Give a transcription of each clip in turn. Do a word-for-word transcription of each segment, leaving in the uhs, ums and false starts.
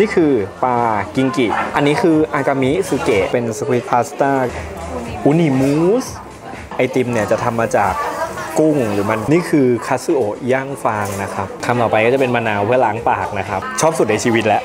นี่คือปลากิงกิอันนี้คืออากามิสึเกะเป็นสควิดพาสต้าอูนิมูสไอติมเนี่ยจะทำมาจากกุ้งหรือมันนี่คือคาซึโอะย่างฟางนะครับคำต่อไปก็จะเป็นมะนาวเพื่อล้างปากนะครับชอบสุดในชีวิตแล้ว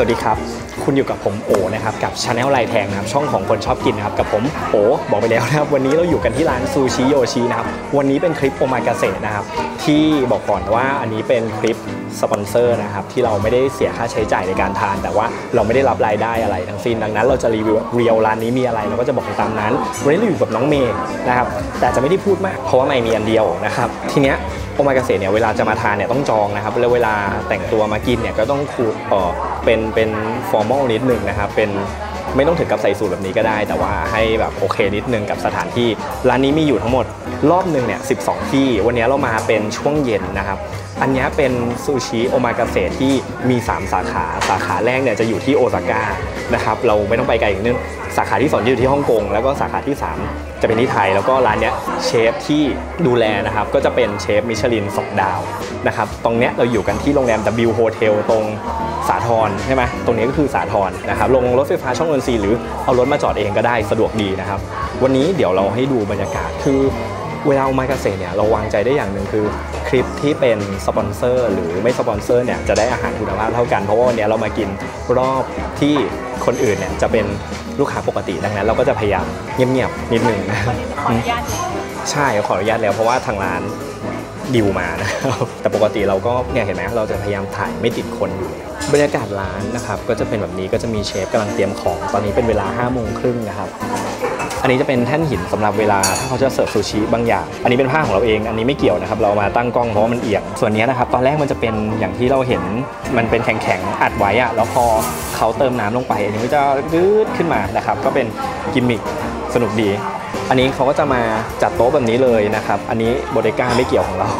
สวัสดีครับคุณอยู่กับผมโอนะครับกับชาแนลลายแทงนะครับช่องของคนชอบกินนะครับกับผมโอบอกไปแล้วนะครับวันนี้เราอยู่กันที่ร้านซูชิโยชินะครับวันนี้เป็นคลิปโอมากาเสะนะครับที่บอกก่อนว่าอันนี้เป็นคลิปสปอนเซอร์นะครับที่เราไม่ได้เสียค่าใช้จ่ายในการทานแต่ว่าเราไม่ได้รับรายได้อะไรทั้งสิ้นดังนั้นเราจะรีวิวเรียวร้านนี้มีอะไรเราก็จะบอกไปตามนั้นวันนี้เราอยู่กับน้องเมย์นะครับแต่จะไม่ได้พูดมากเพราะว่าไม่มีอันเดียวนะครับทีเนี้ยโอมากาเสะเนี่ยเวลาจะมาทานเนี่ยต้องจองนะครับแล้วเวลาแต่งตัวมากินเนี่ยก็ต้องคูดเออเป็นเป็นฟอร์มอลนิดนึงนะครับเป็นไม่ต้องถึงกับใส่สูทแบบนี้ก็ได้แต่ว่าให้แบบโอเคนิดนึงกับสถานที่ร้านนี้มีอยู่ทั้งหมดรอบหนึ่งเนี่ยสิบสองที่วันนี้เรามาเป็นช่วงเย็นนะครับอันนี้เป็นซูชิโอมากาเสะที่มีสามสาขาสาขาแรกเนี่ยจะอยู่ที่โอซาก้านะครับเราไม่ต้องไปไกลอีกนึงสาขาที่สองอยู่ที่ฮ่องกงแล้วก็สาขาที่สามจะเป็นที่ไทยแล้วก็ร้านเนี้ยเชฟที่ดูแลนะครับก็จะเป็นเชฟมิชลินสองดาวนะครับตรงเนี้ยเราอยู่กันที่โรงแรม ดับเบิลยู Hotel ตรงสาทรใช่ไหมตรงนี้ก็คือสาทรนะครับลงรถไฟฟ้าช่องนนทรีหรือเอารถมาจอดเองก็ได้สะดวกดีนะครับวันนี้เดี๋ยวเราให้ดูบรรยากาศคือเวลาโอมากาเสะเนี่ยเราวางใจได้อย่างหนึ่งคือคลิปที่เป็นสปอนเซอร์หรือไม่สปอนเซอร์เนี่ยจะได้อาหารคุณภาพเท่ากันเพราะว่าวันนี้เรามากินรอบที่คนอื่นเนี่ยจะเป็นลูกค้าปกติดังนั้นเราก็จะพยายามเงียบๆนิดนึงนะขออนุญาตใช่ขออนุญาตแล้วเพราะว่าทางร้านดิวมานะครับแต่ปกติเราก็เนี่ยเห็นไหมเราจะพยายามถ่ายไม่ติดคนอยู่แล้วบรรยากาศร้านนะครับก็จะเป็นแบบนี้ก็จะมีเชฟกำลังเตรียมของตอนนี้เป็นเวลาห้าโมงครึ่งนะครับอันนี้จะเป็นแท่นหินสำหรับเวลาถ้าเขาจะเสิร์ฟซูชิบางอย่างอันนี้เป็นผ้าของเราเองอันนี้ไม่เกี่ยวนะครับเรามาตั้งกล้องเพราะมันเอียงส่วนนี้นะครับตอนแรกมันจะเป็นอย่างที่เราเห็นมันเป็นแข็งๆอัดไว้อะแล้วพอเขาเติมน้ำลงไปอันนี้ก็จะยืดขึ้นมานะครับก็เป็นกิมมิคสนุกดีอันนี้เขาก็จะมาจัดโต๊ะแบบนี้เลยนะครับอันนี้โบเดก้าไม่เกี่ยวของเรา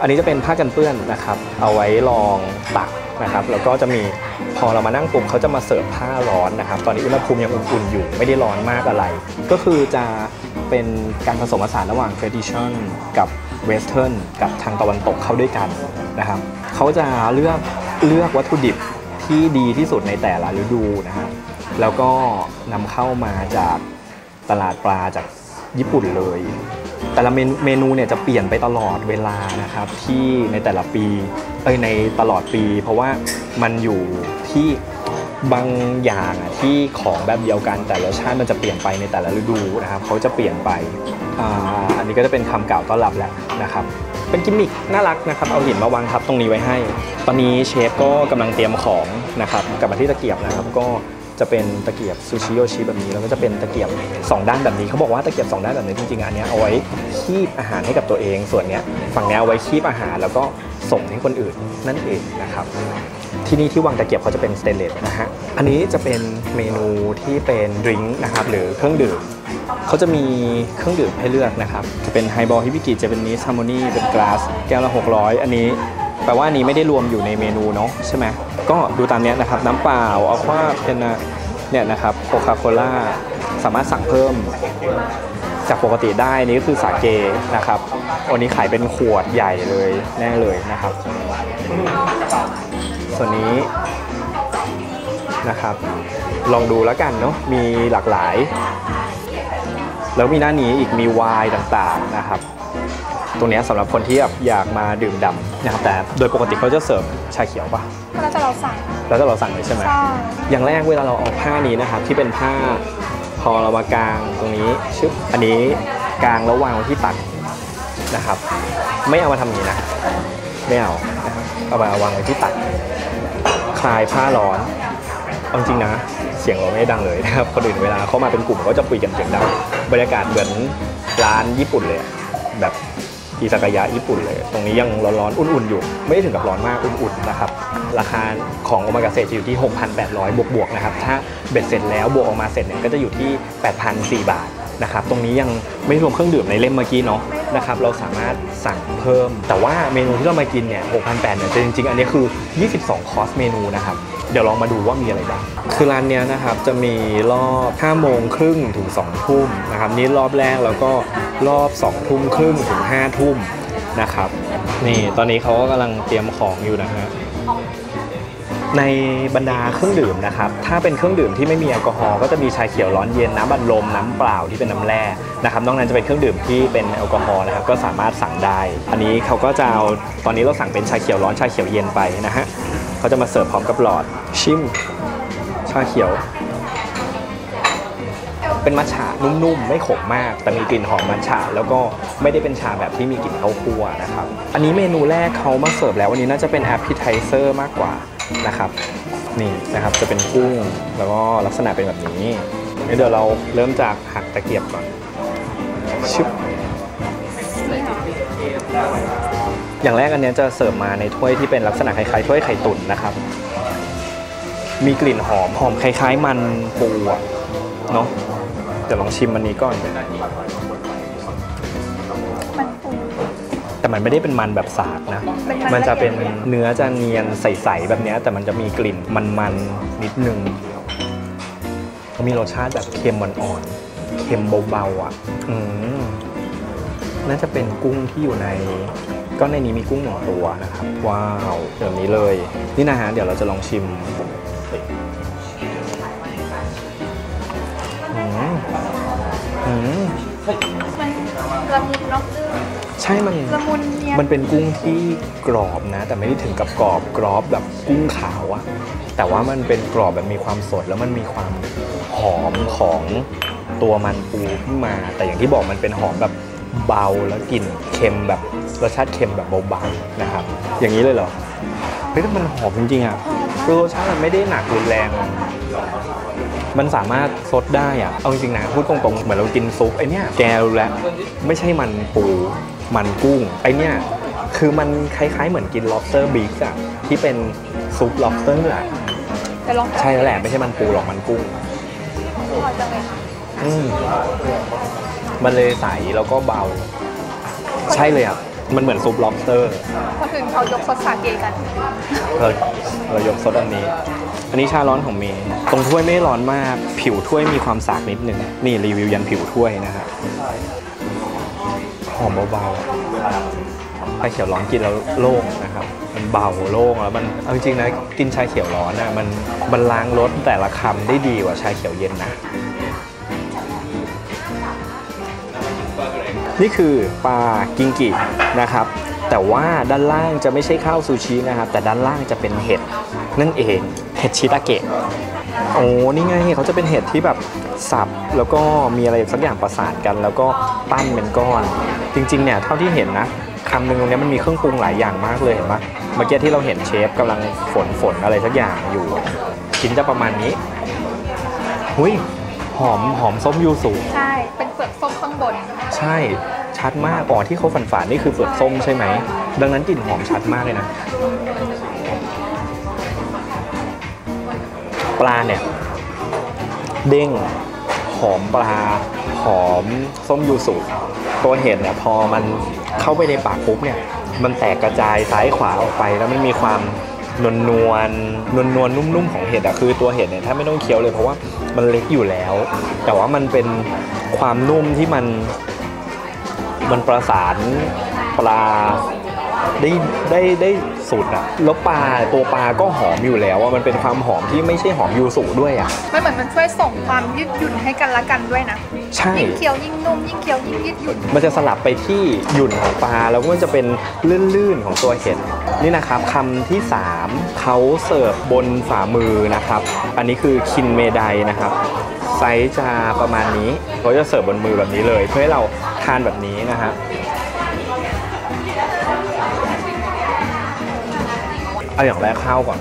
อันนี้จะเป็นผ้ากันเปื้อนนะครับเอาไว้รองตักนะครับแล้วก็จะมีพอเรามานั่งปุ๊บเขาจะมาเสิร์ฟผ้าร้อนนะครับตอนนี้อุณหภูมิยังอุ่นๆอยู่ไม่ได้ร้อนมากอะไรก็คือจะเป็นการผสมผสานระหว่าง tradition กับ western กับทางตะวันตกเข้าด้วยกันนะครับเขาจะเลือกเลือกวัตถุดิบที่ดีที่สุดในแต่ละฤดูนะฮะแล้วก็นำเข้ามาจากตลาดปลาจากญี่ปุ่นเลยแต่ละเมนูเนี่ยจะเปลี่ยนไปตลอดเวลานะครับที่ในแต่ละปีเอ้ยในตลอดปีเพราะว่ามันอยู่ที่บางอย่างที่ของแบบเดียวกันแต่รสชาติมันจะเปลี่ยนไปในแต่ละฤดูนะครับเขาจะเปลี่ยนไป อ, อันนี้ก็จะเป็นคำกล่าวต้อนรับแหละนะครับเป็นกิมมิคน่ารักนะครับเอาหินมาวางทับตรงนี้ไว้ให้ตอนนี้เชฟก็กำลังเตรียมของนะครับกลับมาที่ตะเกียบนะครับก็จะเป็นตะเกียบซูชิโยชิแบบนี้แล้วก็จะเป็นตะเกียบสองด้านแบบนี้เขาบอกว่าตะเกียบสองด้านแบบนี้จริงๆอันนี้เอาไว้คีบอาหารให้กับตัวเองส่วนเนี้ยฝั่งนี้เอาไว้คีบอาหารแล้วก็ส่งให้คนอื่นนั่นเองนะครับที่นี่ที่วางตะเกียบเขาจะเป็นสเตนเลสนะฮะอันนี้จะเป็นเมนูที่เป็นดริงก์นะครับหรือเครื่องดื่มเขาจะมีเครื่องดื่มให้เลือกนะครับจะเป็นไฮบอลฮิบิกิจะเป็นนิสฮาร์โมนีเป็นกลาสแก้วละหกร้อยอันนี้แปลว่านี้ไม่ได้รวมอยู่ในเมนูเนาะใช่ไหมก็ดูตามนี้นะครับน้ำเปล่าอัลควาเป็นเนี่ยนะครับโคคาโคล่าสามารถสั่งเพิ่มจากปกติได้นี่ก็คือสาเกนะครับวันนี้ขายเป็นขวดใหญ่เลยแน่เลยนะครับส่วนนี้นะครับลองดูแล้วกันเนาะมีหลากหลายแล้วมีหน้านี้อีกมีไวน์ต่างๆนะครับตรงนี้สำหรับคนที่อยากมาดื่มด่ำนะครับแต่โดยปกติเขาจะเสิร์ฟชาเขียวป่ะแล้วจะเราสั่งแล้วจะเราสั่งเลยใช่ไหมอย่างแรกเวลาเราออกผ้านี้นะครับที่เป็นผ้าพอเรามากางตรงนี้ชึบอันนี้กางแล้ววางที่ตักนะครับไม่เอามาทำอย่างนี้นะไม่เอาเอามาวางไว้ที่ตักคลายผ้าร้อนเอาจริงนะเสียงเราไม่ดังเลยนะครับคนอื่นเวลาเขามาเป็นกลุ่มก็จะคุยกันเสียงดังบรรยากาศเหมือนร้านญี่ปุ่นเลยแบบอิซากายะญี่ปุ่นเลยตรงนี้ยังร้อนๆอุ่นๆอยู่ไม่ได้ถึงกับร้อนมากอุ่นๆนะครับราคาของโอมากาเสะจะอยู่ที่ หกพันแปดร้อย บวกๆนะครับถ้าเบ็ดเสร็จแล้วบวกออกมาเสร็จเนี่ยก็จะอยู่ที่ แปดพันสี่ร้อย บาท นะครับตรงนี้ยังไม่รวมเครื่องดื่มในเล่มเมื่อกี้เนาะนะครับเราสามารถสั่งเพิ่มแต่ว่าเมนูที่เรามากินเนี่ย หกพันแปดร้อย เนี่ยจริงๆอันนี้คือยี่สิบสองคอร์สเมนูนะครับเดี๋ยวลองมาดูว่ามีอะไรบ้างคือร้านเนี้ยนะครับจะมีรอบห้าโมงครึ่งถึงสองทุ่มนะครับนี่รอบแรกแล้วก็รอบสองทุ่มครึ่งถึงห้าทุ่มนะครับนี่ตอนนี้เขากำลังเตรียมของอยู่นะฮะในบรรดาเครื่องดื่มนะครับถ้าเป็นเครื่องดื่มที่ไม่มีแอลกอฮอล์ก็จะมีชาเขียวร้อนเย็นน้ำบัดลมน้ำเปล่าที่เป็นน้ำแร่นะครับนอกนั้นจะเป็นเครื่องดื่มที่เป็นแอลกอฮอล์นะครับก็สามารถสั่งได้อันนี้เขาก็จะเอาตอนนี้เราสั่งเป็นชาเขียวร้อนชาเขียวเย็นไปนะฮะเขาจะมาเสิร์ฟพร้อมกับหลอดชิมชาเขียวเป็นมัทฉะนุ่มๆไม่ขมมากแต่มีกลิ่นหอมมัทฉะแล้วก็ไม่ได้เป็นชาแบบที่มีกลิ่นข้าวคั่วนะครับอันนี้เมนูแรกเขามาเสิร์ฟแล้ววันนี้น่าจะเป็นแอปเปิลไทเซอร์มากกว่านะครับนี่นะครับจะเป็นกุ้งแล้วก็ลักษณะเป็นแบบนี้เดี๋ยวเราเริ่มจากหักตะเกียบก่อนชึบอย่างแรกอันนี้จะเสิร์ฟมาในถ้วยที่เป็นลักษณะคล้ายๆถ้วยไข่ตุ๋นนะครับมีกลิ่นหอมหอมคล้ายๆมันปูเนาะเดี๋ยวลองชิมอันนี้ก่อนแต่มันไม่ได้เป็นมันแบบสากนะมันจะเป็นเนื้อจะเนียนใสๆแบบนี้แต่มันจะมีกลิ่นมันๆนิดนึงมันมีรสชาติแบบเค็มอ่อนๆเค็มเบาๆอ่ะอืมน่าจะเป็นกุ้งที่อยู่ในก็ในนี้มีกุ้งหนึ่งตัวนะครับว้าวแบบนี้เลยนี่นะฮะเดี๋ยวเราจะลองชิมอืมอืมละมุนเนาะใช่มันมันเป็นกุ้งที่กรอบนะแต่ไม่ได้ถึงกับกรอบกรอบแบบกุ้งขาวอะแต่ว่ามันเป็นกรอบแบบมีความสดแล้วมันมีความหอมของตัวมันปูขึ้นมาแต่อย่างที่บอกมันเป็นหอมแบบเบาแล้วกลิ่นเค็มแบบรสชาติเค็มแบบเบาๆนะครับอย่างนี้เลยเหรอเฮ้ยมันหอมจริงๆอ่ะคือรสชาติมันไม่ได้หนักรุนแรงมันสามารถซดได้อ่ะเอาจริงๆนะพูดตรงๆเหมือนเรากินซุปไอเนี้ยแกรู้แล้วไม่ใช่มันปูมันกุ้งไอเนี้ยคือมันคล้ายๆเหมือนกิน lobster big อ่ะที่เป็นซุป lobster อ่ะใช่แล้วแหละไม่ใช่มันปูหรอกมันกุ้งอืมมันเลยใสแล้วก็เบาใช่เลยอ่ะมันเหมือนซุป lobster คนอื่นเขายกซดสาเกกันเราเรายกซดอันนี้อันนี้ชาร้อนของเมย์ตรงถ้วยไม่ร้อนมากผิวถ้วยมีความสากนิดหนึ่งนี่รีวิวยันผิวถ้วยนะฮะหอมเบาๆชาเขียวร้อนกินแล้วโล่งนะครับมันเบาโล่งแล้วมันเอาจริงๆนะกินชาเขียวร้อนนะมันมันล้างรสแต่ละคำได้ดีกว่าชาเขียวเย็นนะนี่คือปลากิงกินะครับแต่ว่าด้านล่างจะไม่ใช่ข้าวซูชินะครับแต่ด้านล่างจะเป็นเห็ดนั่นเองเห็ดชิตาเกะโอ้นี่ไงเขาจะเป็นเห็ดที่แบบสับแล้วก็มีอะไรสักอย่างประสานกันแล้วก็ปั้นเป็นก้อนจริงๆเนี่ยเท่าที่เห็นนะคำหนึ่งตรงนี้มันมีเครื่องปรุงหลายอย่างมากเลยเห็นปะเมื่อกี้ที่เราเห็นเชฟกำลังฝนฝนอะไรสักอย่างอยู่ชิ้นจะประมาณนี้หุ้ยหอมหอมส้มยูสุใช่เป็นเปลือกส้มข้างบนใช่ชัดมากอ๋อที่เขาฝันฝันนี่คือเปลือกส้มใช่ไหมดังนั้นกลิ่นหอมชัดมากเลยนะปลาเนี่ยเด้งหอมปลาหอมส้มยูสุตัวเห็ดเนี่ยพอมันเข้าไปในปากปุ๊บเนี่ยมันแตกกระจายซ้ายขวาออกไปแล้วไม่มีความนวลนวลนวลนวลนุ่มๆของเห็ดอะคือตัวเห็ดเนี่ยถ้าไม่ต้องเคี้ยวเลยเพราะว่ามันเล็กอยู่แล้วแต่ว่ามันเป็นความนุ่มที่มันมันประสานปลาได้ได้ได้สุดอะแล้วปลาตัวปลาก็หอมอยู่แล้วว่ามันเป็นความหอมที่ไม่ใช่หอมยูสุด้วยอะไม่เหมือนมันช่วยส่งความยืดหยุ่นให้กันละกันด้วยนะใช่ยิ่งเคี้ยวยิ่งนุ่มยิ่งเคี้ยวยิ่งยืดหยุ่นมันจะสลับไปที่หยุ่นของปลาแล้วก็มันจะเป็นลื่นๆของตัวเห็ดนี่นะครับคำที่สามเขาเสิร์ฟบนฝ่ามือนะครับอันนี้คือคินเมไดนะครับไซส์จะประมาณนี้เขาจะเสิร์ฟบนมือแบบนี้เลยเพื่อให้เราทานแบบนี้นะฮะเอาอย่างแรกข้าวก่อน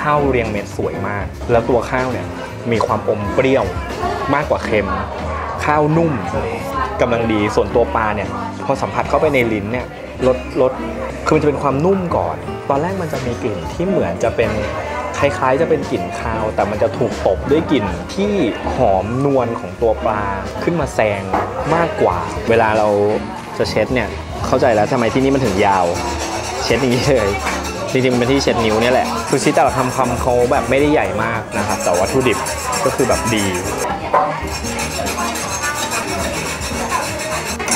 ข้าวเรียงเม็ดสวยมากแล้วตัวข้าวเนี่ยมีความอมเปรี้ยวมากกว่าเค็มข้าวนุ่มกำลังดีส่วนตัวปลาเนี่ยพอสัมผัสเข้าไปในลิ้นเนี่ยรสรสคือมันจะเป็นความนุ่มก่อนตอนแรกมันจะมีกลิ่นที่เหมือนจะเป็นค คล้ายๆจะเป็นกลิ่นคาวแต่มันจะถูกตบด้วยกลิ่นที่หอมนวลของตัวปลาขึ้นมาแซงมากกว่าเวลาเราจะเช็ดเนี่ยเข้าใจแล้วทำไมที่นี่มันถึงยาวเช็ดอย่างนี้เลยจริงๆมันเป็นที่เช็ดนิ้วเนี่ยแหละซูชิแต่ละคำคำเขาแบบไม่ได้ใหญ่มากนะครับแต่วัตถุดิบก็คือแบบดี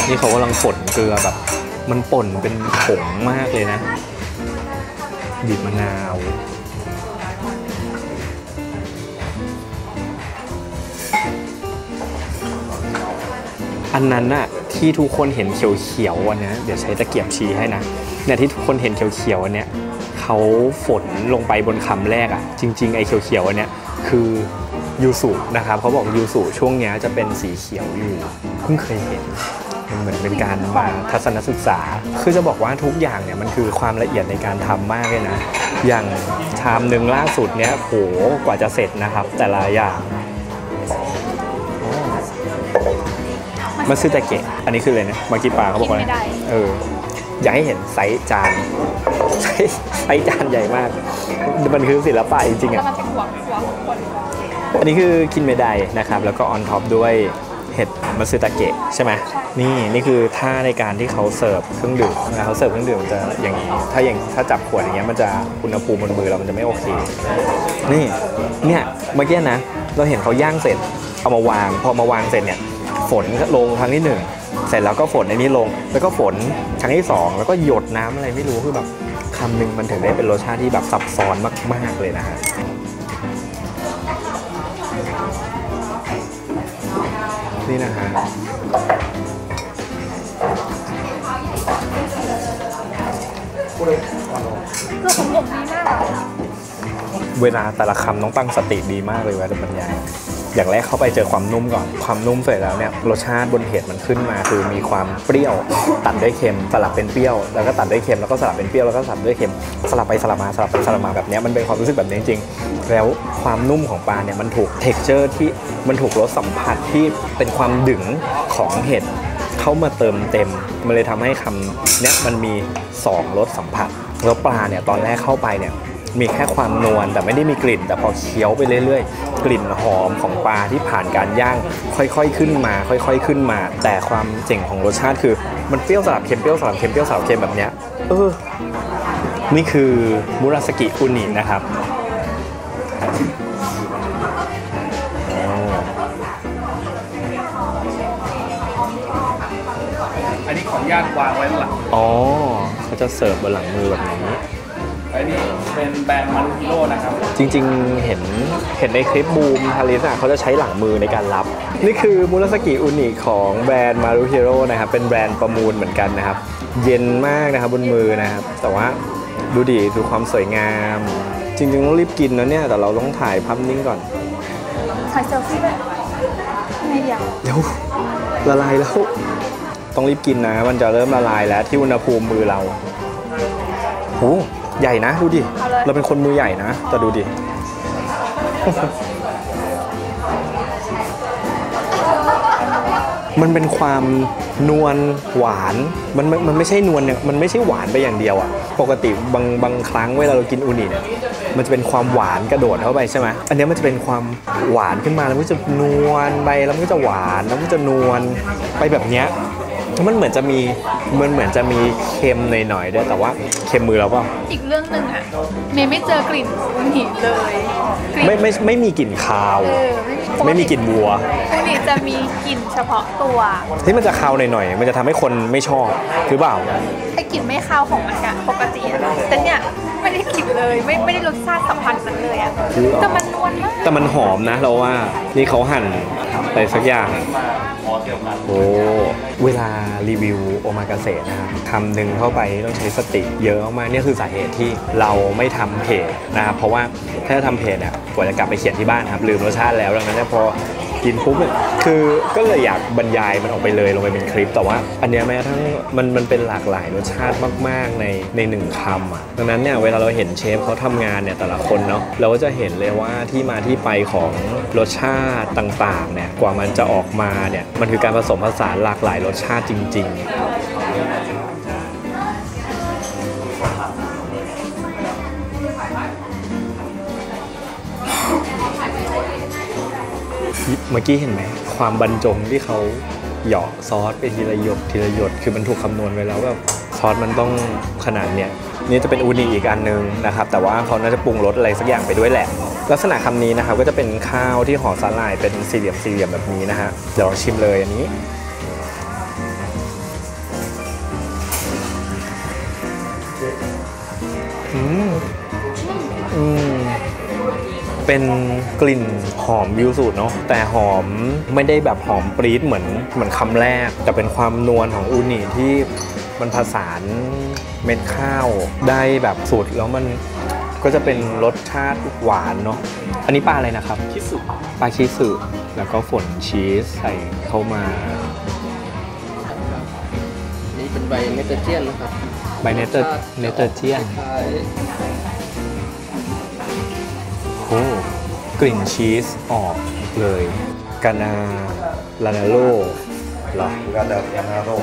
นี่เขากำลังป่นเกลือแบบมันป่นเป็นผงมากเลยนะบีบมะนาวอันนั้นน่ะที่ทุกคนเห็นเขียวๆวันนี้เดี๋ยวใช้ตะเกียบชี้ให้นะเนี่ยที่ทุกคนเห็นเขียวๆวันนี้เขาฝนลงไปบนคำแรกอ่ะจริงๆไอ้เขียวๆวันนี้คือยูสุนะครับเขาบอกยูสุช่วงนี้จะเป็นสีเขียวอยู่เพิ่งเคยเห็นมันเหมือนเป็นการมาทัศนศึกษาคือจะบอกว่าทุกอย่างเนี่ยมันคือความละเอียดในการทำมากเลยนะอย่างชามหนึ่งล่าสุดเนี่ยโหกว่าจะเสร็จนะครับแต่ละอย่างมันซื้อแต่เกะอันนี้คือเลยนะมากิปลาเขาบอกว่าเอออยากให้เห็นไซส์จานไซส์จานใหญ่มากมันคือศิลปะจริงๆอ่ะอันนี้คือคินเมไดนะครับแล้วก็ออนท็อปด้วยเห็ดมัตสึตะเกะใช่ไหมนี่นี่คือท่าในการที่เขาเสิร์ฟเครื่องดื่มนะเขาเสิร์ฟเครื่องดื่มจะอย่างนี้ถ้าอย่างถ้าจับขวดอย่างเงี้ยมันจะอุณหภูมิบนมือเรามันจะไม่โอเคนี่เนี่ยเมื่อกี้นะเราเห็นเขาย่างเสร็จเอามาวางพอมาวางเสร็จเนี่ยฝนลงครั้งที่หนึ่งเสร็จแล้วก็ฝนในนี้ลงแล้วก็ฝนครั้งที่สองแล้วก็หยดน้ำอะไรไม่รู้คือแบบคำหนึ่งมันถึงได้เป็นรสชาติที่แบบซับซ้อนมากๆเลยนะฮะนี่นะฮะเวลาแต่ละคำต้องตั้งสติดีมากเลยเวลาบรรยายอย่างแรกเข้าไปเจอความนุ่มก่อนความนุ่มเสร็จแล้วเนี่ยรสชาติบนเห็ดมันขึ้นมาคือมีความเปรี้ยวตัดด้วยเค็มสลับเป็นเปรี้ยวแล้วก็ตัดด้วยเค็มแล้วก็สลับเป็นเปรี้ยวแล้วก็สลับด้วยเค็มสลับไปสลับมาสลับไปสลับมาแบบนี้มันเป็นความรู้สึกแบบนี้จริงๆแล้วความนุ่มของปลาเนี่ยมันถูก texture ที่มันถูกรสสัมผัสที่เป็นความดึงของเห็ดเข้ามาเติมเต็มมันเลยทำให้คำเนี่ยมันมีสองรสสัมผัสแล้วปลาเนี่ยตอนแรกเข้าไปเนี่ยมีแค่ความนวลแต่ไม่ได้มีกลิ่นแต่พอเคี้ยวไปเรื่อยๆกลิ่นหอมของปลาที่ผ่านการย่างค่อยๆขึ้นมาค่อยๆขึ้นมาแต่ความเจ๋งของรสชาติคือมันเปรี้ยวสลับเค็มเปรี้ยวสลับเค็มเปรี้ยวสลับเค็มแบบเนี้ยเออนี่คือมุราซากิอุนินะครับอันนี้ของย่างวางไว้หลังอ๋อเขาจะเสิร์ฟบนหลังมือแบบนี้อันนี้เป็นแบรนด์มารุฮิโร่นะครับจริงๆเห็นเห็นในคลิปบูมทาริสอะเขาจะใช้หลังมือในการรับนี่คือมุราซากิอุนิของแบรนด์มารุฮิโร่นะครับเป็นแบรนด์ประมูลเหมือนกันนะครับเย็นมากนะครับบนมือนะครับแต่ว่าดูดีดูความสวยงามจริงๆต้องรีบกินนะเนี่ยแต่เราต้องถ่ายภาพนิ่งก่อนถ่ายเซลฟี่แบบไม่เดียวเดี๋ยวละลายแล้วต้องรีบกินนะมันจะเริ่มละลายแล้วที่อุณหภูมิมือเราโอ้ใหญ่นะดูดิ เ, เราเป็นคนมือใหญ่นะแต่ดูดิ มันเป็นความนวลหวานมันมันไม่ใช่นวลเนี่ยมันไม่ใช่หวานไปอย่างเดียวอ่ะปกติบางบางครั้งเวลาเรากินอูนิเนี่ยมันจะเป็นความหวานกระโดดเข้าไปใช่ไหมอันนี้มันจะเป็นความหวานขึ้นมาแล้วมันจะนวลไปแล้วมันก็จะหวานแล้วมันจะนวลไปแบบเนี้ยมันเหมือนจะมีมันเหมือนจะมีเค็มหน่อยๆด้วยแต่ว่าเค็มมือเราเปล่าอีกเรื่องหนึ่งอะเมย์ไม่เจอกลิ่นอูนิเลยไม่ไม่ไม่มีกลิ่นคาวไม่มีกลิ่นวัวอูนิจะมีกลิ่นเฉพาะตัวที่มันจะคาวหน่อยๆมันจะทำให้คนไม่ชอบหรือเปล่าไอ้กลิ่นไม่คาวของมันอะปกติแต่เนี่ยไม่ได้กลิ่นเลยไม่ไม่ได้รสชาติสัมผัสมันเลยอะแต่มันนวลมากแต่มันหอมนะเราว่านี่เขาหั่นอะไรสักอย่างโอ้เวลารีวิวโอมากาเสะนะครับคำหนึ่งเข้าไปต้องใช้สติเยอะมากนี่คือสาเหตุที่เราไม่ทำเพจนะครับเพราะว่าถ้าทำเพจเนี่ยกว่าจะกลับไปเขียนที่บ้านครับลืมรสชาติแล้วดังนั้นพอกินปุ๊บเนี่ยคือก็เลยอยากบรรยายมันออกไปเลยลงไปเป็นคลิปแต่ว่าอันนี้แม้ทั้งมันมันเป็นหลากหลายรสชาติมากๆในในหนึ่งคำอ่ะดังนั้นเนี่ยเวลาเราเห็นเชฟเขาทำงานเนี่ยแต่ละคนเนาะเราก็จะเห็นเลยว่าที่มาที่ไปของรสชาติต่างๆเนี่ยกว่ามันจะออกมาเนี่ยมันคือการผสมผสานหลากหลายรสชาติจริงๆ เมื่อกี้เห็นไหมความบรรจงที่เขาหยอกซอสไปทีละหยดทีละหยดคือมันถูกคำนวณไว้แล้วว่าซอสมันต้องขนาดเนี้ยนี่จะเป็นอูนิอีกอันนึงนะครับแต่ว่าเขาน่าจะปรุงรสอะไรสักอย่างไปด้วยแหละลักษณะคำนี้นะครับก็จะเป็นข้าวที่ห่อสาหร่ายเป็นสี่เหลี่ยมสี่เหลี่ยมแบบนี้นะฮะเดี๋ยวเราชิมเลยอันนี้อืมอืมเป็นกลิ่นหอมบิวสูตรเนาะแต่หอมไม่ได้แบบหอมปรี๊ดเหมือนเหมือนคำแรกแต่เป็นความนวลของอูนิที่มันผสานเม็ดข้าวได้แบบสูตรแล้วมันก็จะเป็นรสชาติหวานเนาะอันนี้ปลาอะไรนะครับคิสึปลาคิสึแล้วก็ฝนชีสใส่เข้ามานี่เป็นใบเนตเตอร์เจียนนะครับใบเนตเตอร์เนตเตอร์เจียนโอ้กลิ่นชีสออกเลยกานาลานาโร่หรอกานาลานาโร่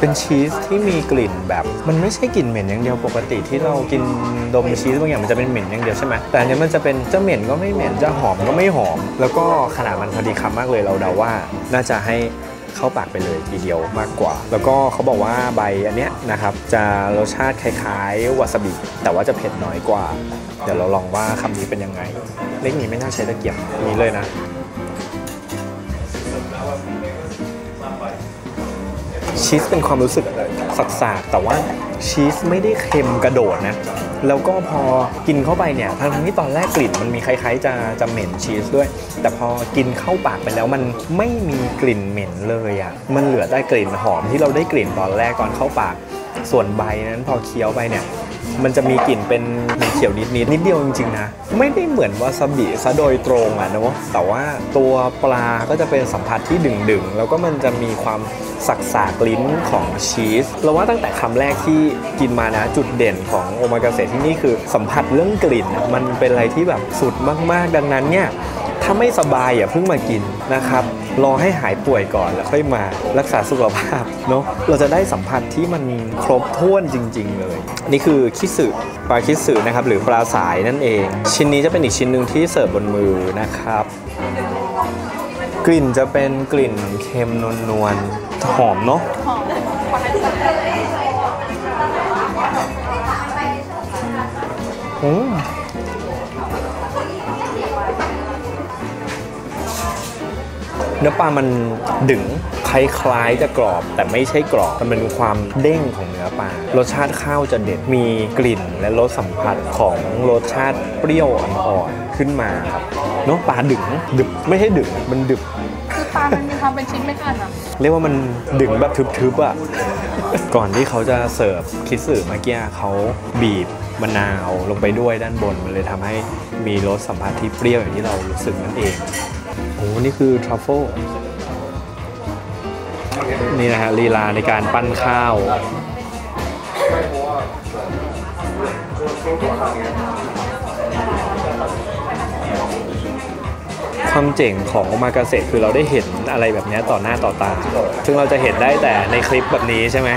เป็นชีสที่มีกลิ่นแบบมันไม่ใช่กลิ่นเหม็นอย่างเดียวปกติที่เรากินดมชีสบางอย่างมันจะเป็นเหม็นอย่างเดียวใช่ไหมแต่อันนี้มันจะเป็นจะเหม็นก็ไม่เหม็นจะหอมก็ไม่หอมแล้วก็ขนาดมันพอดีคำมากเลยเราเดาว่าน่าจะให้เข้าปากไปเลยทีเดียวมากกว่าแล้วก็เขาบอกว่าใบอันเนี้ยนะครับจะรสชาติคล้ายๆวาซาบิแต่ว่าจะเผ็ดน้อยกว่าเดี๋ยวเราลองว่าคำนี้เป็นยังไงเล็กนี้ไม่น่าใช้ตะเกียบนี้เลยนะชีสเป็นความรู้สึกสากๆแต่ว่าชีสไม่ได้เค็มกระโดดนะแล้วก็พอกินเข้าไปเนี่ยทั้งที่ตอนแรกกลิ่นมันมีคล้ายๆจะจะเหม็นชีสด้วยแต่พอกินเข้าปากไปแล้วมันไม่มีกลิ่นเหม็นเลยอ่ะมันเหลือแต่กลิ่นหอมที่เราได้กลิ่นตอนแรกก่อนเข้าปากส่วนใบนั้นพอเคี้ยวไปเนี่ยมันจะมีกลิ่นเป็นเขียวนิดๆ นิดเดียวจริงๆนะไม่ได้เหมือนวาซาบิซะโดยตรงอ่ะนะแต่ว่าตัวปลาก็จะเป็นสัมผัสที่ดึงๆแล้วก็มันจะมีความสักสากลิ้นของชีสเราว่าตั้งแต่คำแรกที่กินมานะจุดเด่นของโอมากาเสะที่นี่คือสัมผัสเรื่องกลิ่นมันเป็นอะไรที่แบบสุดมากๆดังนั้นเนี่ยถ้าไม่สบายอย่าเพิ่งมากินนะครับรอให้หายป่วยก่อนแล้วค่อยมารักษาสุขภาพเนาะเราจะได้สัมผัสที่มันครบถ้วนจริงๆเลยนี่คือคิสึปลาคิสึนะครับหรือปลาสายนั่นเองชิ้นนี้จะเป็นอีกชิ้นหนึ่งที่เสิร์ฟบนมือนะครับกลิ่นจะเป็นกลิ่นเค็มนวลๆหอมเนาะเนื้อปลามันดึงคล้ายๆจะกรอบแต่ไม่ใช่กรอบมันเป็นความเด้งของเนื้อปลารสชาติข้าวจะเด็ดมีกลิ่นและรสสัมผัสของรสชาติเปรี้ยวอ่อนๆขึ้นมาครับเนาะปลาดึงดึบไม่ใช่ดึงมันดึบคือปลามันมีความเป็นชิ้นไม่กันอ่ะเรียกว่ามันดึงแบบทึบๆอ่ะก่อนที่เขาจะเสิร์ฟคิสึเมื่อกี้เขาบีบมะนาวลงไปด้วยด้านบนมันเลยทำให้มีรสสัมผัสที่เปรี้ยวอย่างที่เรารู้สึกนั่นเองโอ้นี่คือทรัฟเฟิลนี่นะฮะลีลาในการปั้นข้าวความเจ๋งของโอมากาเสะคือเราได้เห็นอะไรแบบนี้ต่อหน้าต่อตาซึ่งเราจะเห็นได้แต่ในคลิปแบบนี้ใช่ไหม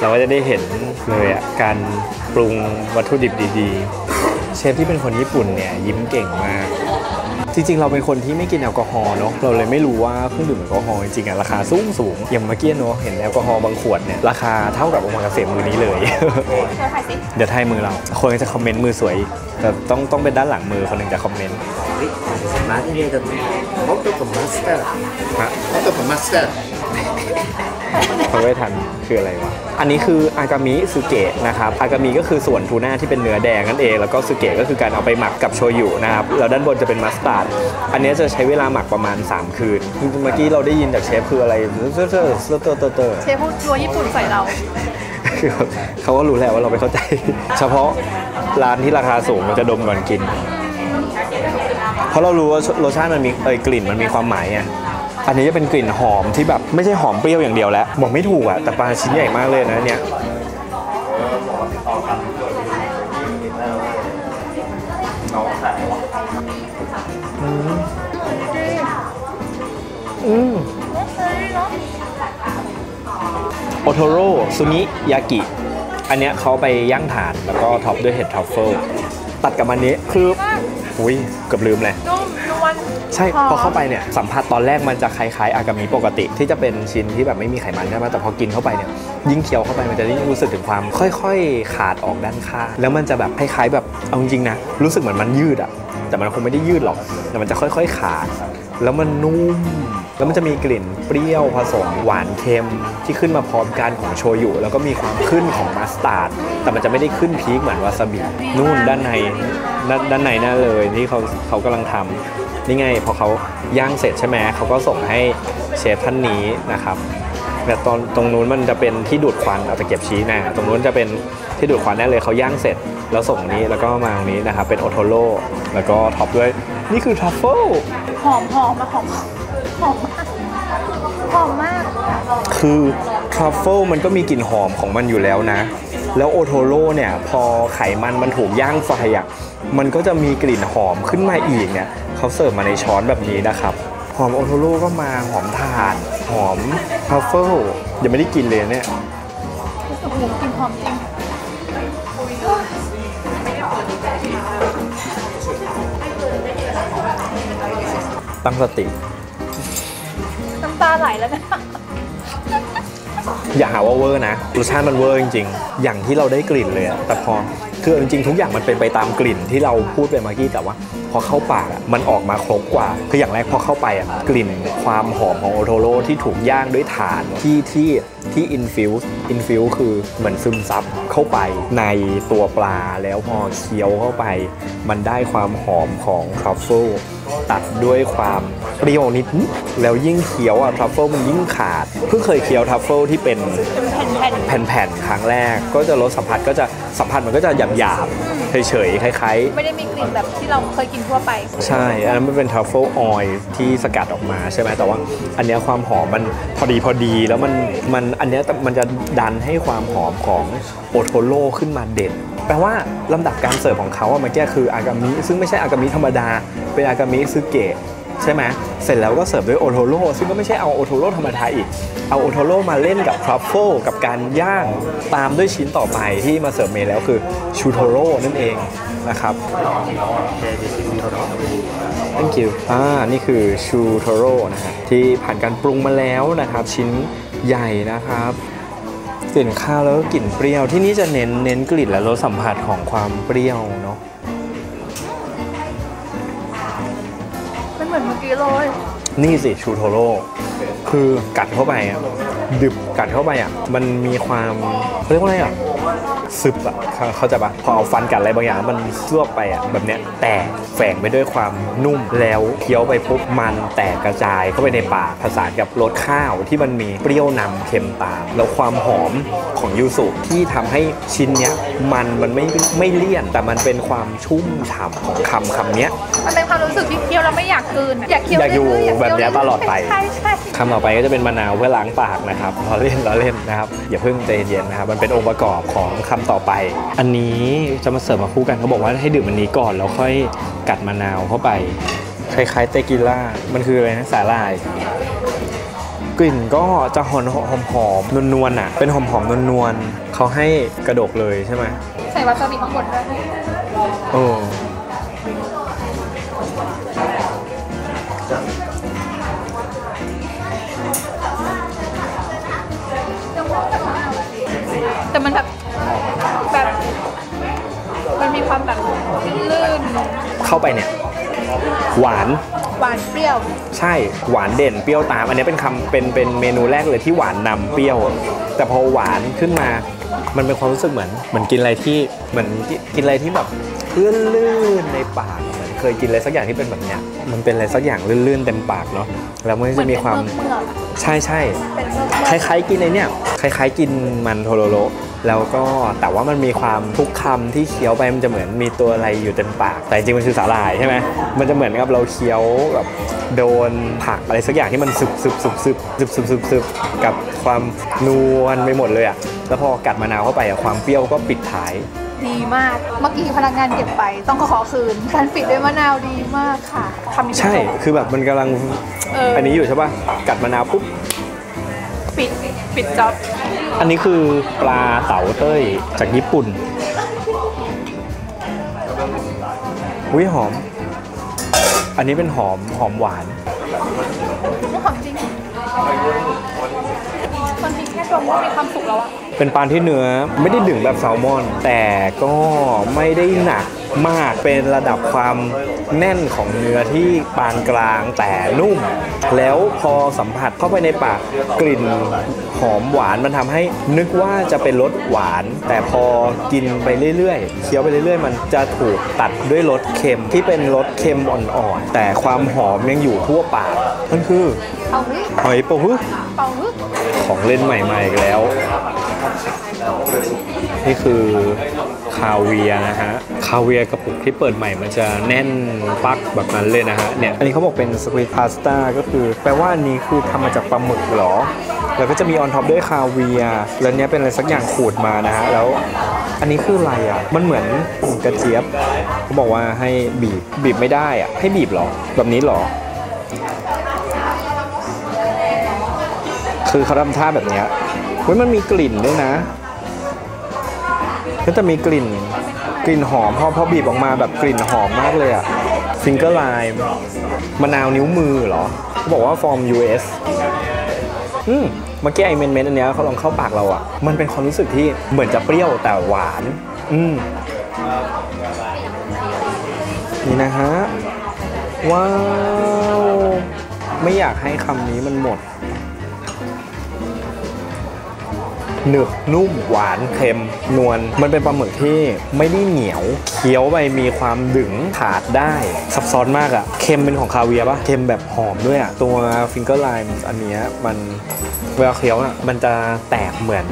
เราก็จะได้เห็นเลยอ่ะการปรุงวัตถุดิบดีๆเชฟที่เป็นคนญี่ปุ่นเนี่ยยิ้มเก่งมากจริงๆเราเป็นคนที่ไม่กินแอลกอฮอล์เนาะเราเลยไม่รู้ว่าเครื่องดื่มแอลกอฮอล์จริงๆอะราคาสูงสูงอย่างเมื่อกี้เนาะเห็นแอลกอฮอล์บางขวดเนี่ยราคาเท่ากับโอมากาเสะมือนี้เลยเดี๋ยวไทยมือเราคนจะคอมเมนต์มือสวยแต่ต้องต้องเป็นด้านหลังมือคนหนึ่งจะคอมเมนต์มาที่นี่กันเขาต้องกับมาสเตอร์ฮะเขาต้องกับมาสเตอร์เขาไม่ทันคืออะไรวะอันนี้คืออากามิสึเกะนะครับอากามิก็คือส่วนทูน่าที่เป็นเนื้อแดงนั่นเองแล้วก็สึเกะก็คือการเอาไปหมักกับโชยุนะครับแล้วด้านบนจะเป็นมัสตาร์ดอันนี้จะใช้เวลาหมักประมาณสามคืนเมื่อกี้เราได้ยินจากเชฟคืออะไรเตอเตอเตอเตอเตอเชฟพูดตัวญี่ปุ่นใส่เราเขาก็รู้แหละว่าเราไม่เข้าใจเฉพาะร้านที่ราคาสูงเราจะดมก่อนกินเพราะเรารู้ว่ารสชาติมันมีเอยกลิ่นมันมีความหมายไงอันนี้จะเป็นกลิ่นหอมที่แบบไม่ใช่หอมเปรี้ยวอย่างเดียวแล้วบอกไม่ถูกอะแต่ปลาชิ้นใหญ่มากเลยนะเนี่ยอืมอืมโอโทโร่ซูนิยากิอันเนี้ยเขาไปย่างถ่านแล้วก็ท็อปด้วยเห็ดทรัฟเฟิลตัดกับอันนี้คือ อุ้ยเกือบลืมเลยนุ่มนวลใช่พอเข้าไปเนี่ยสัมผัสตอนแรกมันจะคล้ายๆอากามิปกติที่จะเป็นชิ้นที่แบบไม่มีไขมันใช่ไหมแต่พอกินเข้าไปเนี่ยยิ่งเคี้ยวเข้าไปมันจะได้รู้สึกถึงความค่อยๆขาดออกด้านข้างแล้วมันจะแบบคล้ายๆแบบเอาจริงๆนะรู้สึกเหมือนมันยืดอะแต่มันคงไม่ได้ยืดหรอกแต่มันจะค่อยๆขาดแล้วมันนุ่มแล้วมันจะมีกลิ่นเปรี้ยวผสมหวานเค็มที่ขึ้นมาพร้อมกันของโชยุแล้วก็มีความขึ้นของมัสตาร์ดแต่มันจะไม่ได้ขึ้นพีคเหมือนวาซาบินู่นด้านในด้านในนั่นเลยที่เขาเขากำลังทำนี่ไงพอเขาย่างเสร็จใช่ไหมเขาก็ส่งให้เชฟท่านนี้นะครับแต่ตอนตรงนู้นมันจะเป็นที่ดูดควันเอาตะเกียบชี้หน้าตรงนู้นจะเป็นที่ดูดควันแน่เลยเขาย่างเสร็จแล้วส่งนี้แล้วก็มาตรงนี้นะครับเป็นโอโทโร่แล้วก็ท็อปด้วยนี่คือทรัฟเฟิลหอมหอมมาหอมหอมมากหอมมากคือทรัฟเฟิลมันก็มีกลิ่นหอมของมันอยู่แล้วนะแล้วโอโทโร่เนี่ยพอไขมันมันถูกย่างไฟอ่ะมันก็จะมีกลิ่นหอมขึ้นมาอีกเนี่ยเขาเสิร์ฟมาในช้อนแบบนี้นะครับหอมโอโทโร่ก็มาหอมถ่านหอมทรัฟเฟิลยังไม่ได้กินเลยเนี่ยรู้สึกหอมกินหอมจริงตั้งสติน้ำตาไหลแล้วนะอย่าหาว่าเวอร์นะรสชาติมันเวอร์จริงๆอย่างที่เราได้กลิ่นเลยแต่พอคือจริงๆทุกอย่างมันเป็นไปตามกลิ่นที่เราพูดไปเมื่อกี้แต่ว่าพอเข้าปากอ่ะมันออกมาครบกว่าคืออย่างแรกพอเข้าไปอ่ะกลิ่นความหอมของโอโทโร่ที่ถูกย่างด้วยถ่านที่ที่ที่อินฟิวส์อินฟิวส์คือเหมือนซึมซับเข้าไปในตัวปลาแล้วพอเคี้ยวเข้าไปมันได้ความหอมของทรัฟเฟิลตัดด้วยความเปรี้ยวนิดแล้วยิ่งเคี้ยวอ่ะทรัฟเฟิลมันยิ่งขาดเพิ่งเคยเคี้ยวทรัฟเฟิลที่เป็นแผ่นๆครั้งแรกก็จะรสสัมผัสก็จะสัมผัสมันก็จะหยาบๆเฉยๆคล้ายๆไม่ได้มีกลิ่นแบบที่เราเคยกินทั่วไปใช่อันนั้นมันเป็นทรัฟเฟิลออยล์ที่สกัดออกมาใช่ไหมแต่ว่าอันนี้ความหอมมันพอดีพอดีแล้วมันมันอันนี้มันจะดันให้ความหอมของโอโทโร่ขึ้นมาเด่นแปลว่าลำดับการเสิร์ฟของเขาอะเมื่อกี้คืออากามิซึ่งไม่ใช่อากามิธรรมดาเป็นอากามิซึเกะใช่ไหมเสร็จแล้วก็เสิร์ฟด้วยโอโทโร่ซึ่งก็ไม่ใช่เอาโอโทโร่ธรรมดาอีกเอาโอโทโร่มาเล่นกับทรัฟเฟิลกับการย่างตามด้วยชิ้นต่อไปที่มาเสิร์ฟเมย์แล้วคือชูโทโร่นั่นเองนะครับ thank you อ่านี่คือชูโทโร่นะฮะที่ผ่านการปรุงมาแล้วนะครับชิ้นใหญ่นะครับกลิ่นข้าวแล้วก็กลิ่นเปรี้ยวที่นี่จะเน้นเน้นกลิ่นและรสสัมผัสของความเปรี้ยวเนาะมันเหมือนเมื่อกี้เลยนี่สิชูโทโร่คือกัดเข้าไปอ่ะดึบกัดเข้าไปอ่ะมันมีความเรียกว่าอะไรอ่ะซึบอ่ะเขาจะปะพอเอาฟันกัดอะไรบางอย่างมันซวบไปอ่ะแบบเนี้ยแต่แฝงไปด้วยความนุ่มแล้วเคี้ยวไปปุ๊บมันแตกกระจายเข้าไปในปากผสานกับรสข้าวที่มันมีเปรี้ยวนำเค็มตามแล้วความหอมของยูสุที่ทำให้ชิ้นเนี้ยมันมันไม่ไม่เลี่ยนแต่มันเป็นความชุ่มฉ่ำของคำคำเนี้ยมันเป็นความรู้สึกที่เคี้ยวแล้วไม่อยากคืนอยากเคี้ยวอยากอยู่แบบเนี้ยตลอดไปคำต่อไปก็จะเป็นมะนาวเพื่อล้างปากนะครับเราเล่นเราเล่นนะครับอย่าเพิ่งใจเย็นนะครับมันเป็นองค์ประกอบของคำต่อไปอันนี้จะมาเสิร์ฟมาคู่กันเขาบอกว่าให้ดื่มอันนี้ก่อนแล้วค่อยกัดมะนาวเข้าไปคล้ายๆเตกิล่ามันคืออะไรนะสาหร่ายกลิ่นก็จะหอมหอมนวลๆอ่ะเป็นหอมหอมนวลๆเขาให้กระดกเลยใช่ไหมใส่วาซาบิข้างบนด้วยโอ้แต่มันแบบแบบมันมีความแบบลื่นเข้าไปเนี่ยหวานหวานเปรี้ยวใช่หวานเด่นเปรี้ยวตามอันนี้เป็นคำเป็นเป็นเมนูแรกเลยที่หวานนำเปรี้ยวแต่พอหวานขึ้นมามันเป็นความรู้สึกเหมือนเหมือนกินอะไรที่เหมือนกินอะไรที่แบบลื่นๆในปากเหมือนเคยกินอะไรสักอย่างที่เป็นแบบเนี้ยมันเป็นอะไรสักอย่างลื่นๆเต็มปากเนาะแล้วมันจะมีความใช่ใช่คล้ายๆกินไอเนี่ยคล้ายๆกินมันโทโรโรแล้วก็แต่ว่ามันมีความทุกคำที่เคี้ยวไปมันจะเหมือนมีตัวอะไรอยู่เต็มปากแต่จริงมันคือสาหร่ายใช่ไหมมันจะเหมือนกับเราเคี้ยวแบบโดนผักอะไรสักอย่างที่มันซึบซึบซึบซึบซึบซึบซึบกับความนวลไปหมดเลยอะแล้วพอกัดมะนาวเข้าไปอะความเปรี้ยวก็ปิดท้ายดีมากเมื่อกี้พนักงานเก็บไปต้องขอคืนการปิดด้วยมะนาวดีมากค่ะคำนี้ใช่คือแบบมันกำลังอันนี้อยู่ใช่ป่ะกัดมะนาวปุ๊บปิดปิดจ๊อบอันนี้คือปลาเต่าเต้ยจากญี่ปุ่นอุ้ยหอม อันนี้เป็นหอมหอมหวานหอมจริงคนจริงแค่ตัวมันมีความสุขแล้วอะเป็นปานที่เนื้อไม่ได้ดึงแบบแซลมอนแต่ก็ไม่ได้หนักมากเป็นระดับความแน่นของเนื้อที่ปานกลางแต่นุ่มแล้วพอสัมผัสเข้าไปในปากกลิ่นหอมหวานมันทำให้นึกว่าจะเป็นรสหวานแต่พอกินไปเรื่อยๆเคี้ยวไปเรื่อยๆมันจะถูกตัดด้วยรสเค็มที่เป็นรสเค็มอ่อนๆแต่ความหอมยังอยู่ทั่วปากนั่นคือหอยเป๋าฮื้อของเล่นใหม่ๆแล้วนี่คือคาเวียนะฮะคาเวียกระปุกที่เปิดใหม่มันจะแน่นปักแบบนั้นเลยนะฮะเนี่ยอันนี้เขาบอกเป็นสควิดพาสต้าก็คือแปลว่าอันนี้คือทำมาจากปลาหมึกหรอแล้วก็จะมีออนท็อปด้วยคาเวียแล้วเนี้ยเป็นอะไรสักอย่างขูดมานะฮะแล้วอันนี้คืออะไรอ่ะมันเหมือนกระเจี๊ยบเขาบอกว่าให้บีบบีบไม่ได้อ่ะให้บีบหรอแบบนี้หรอคือเขาทำท่าแบบเนี้ยเฮ้ยมันมีกลิ่นด้วยนะก็จะมีกลิ่นกลิ่นหอมพอพอบีบออกมาแบบกลิ่นหอมมากเลยอะฟิงเกอร์ไลม์มะนาวนิ้วมือเหรอเขาบอกว่า from ยู เอส อืมเมื่อกี้ไอเมนเมนอันเนี้ยเขาลองเข้าปากเราอะมันเป็นความรู้สึกที่เหมือนจะเปรี้ยวแต่หวานอืมนี่นะฮะว้าวไม่อยากให้คำนี้มันหมดหนึบนุ่มหวานเค็มนวลมันเป็นปลาหมึกที่ไม่ได้เหนียวเคี้ยวไปมีความดึงขาดได้ซับซ้อนมากอะเค็มเป็นของคาเวียร์ป่ะเค็มแบบหอมด้วยอะตัวฟิงเกอร์ไลม์อันนี้มันเวลาเคี้ยวอะมันจะแตกเหมือน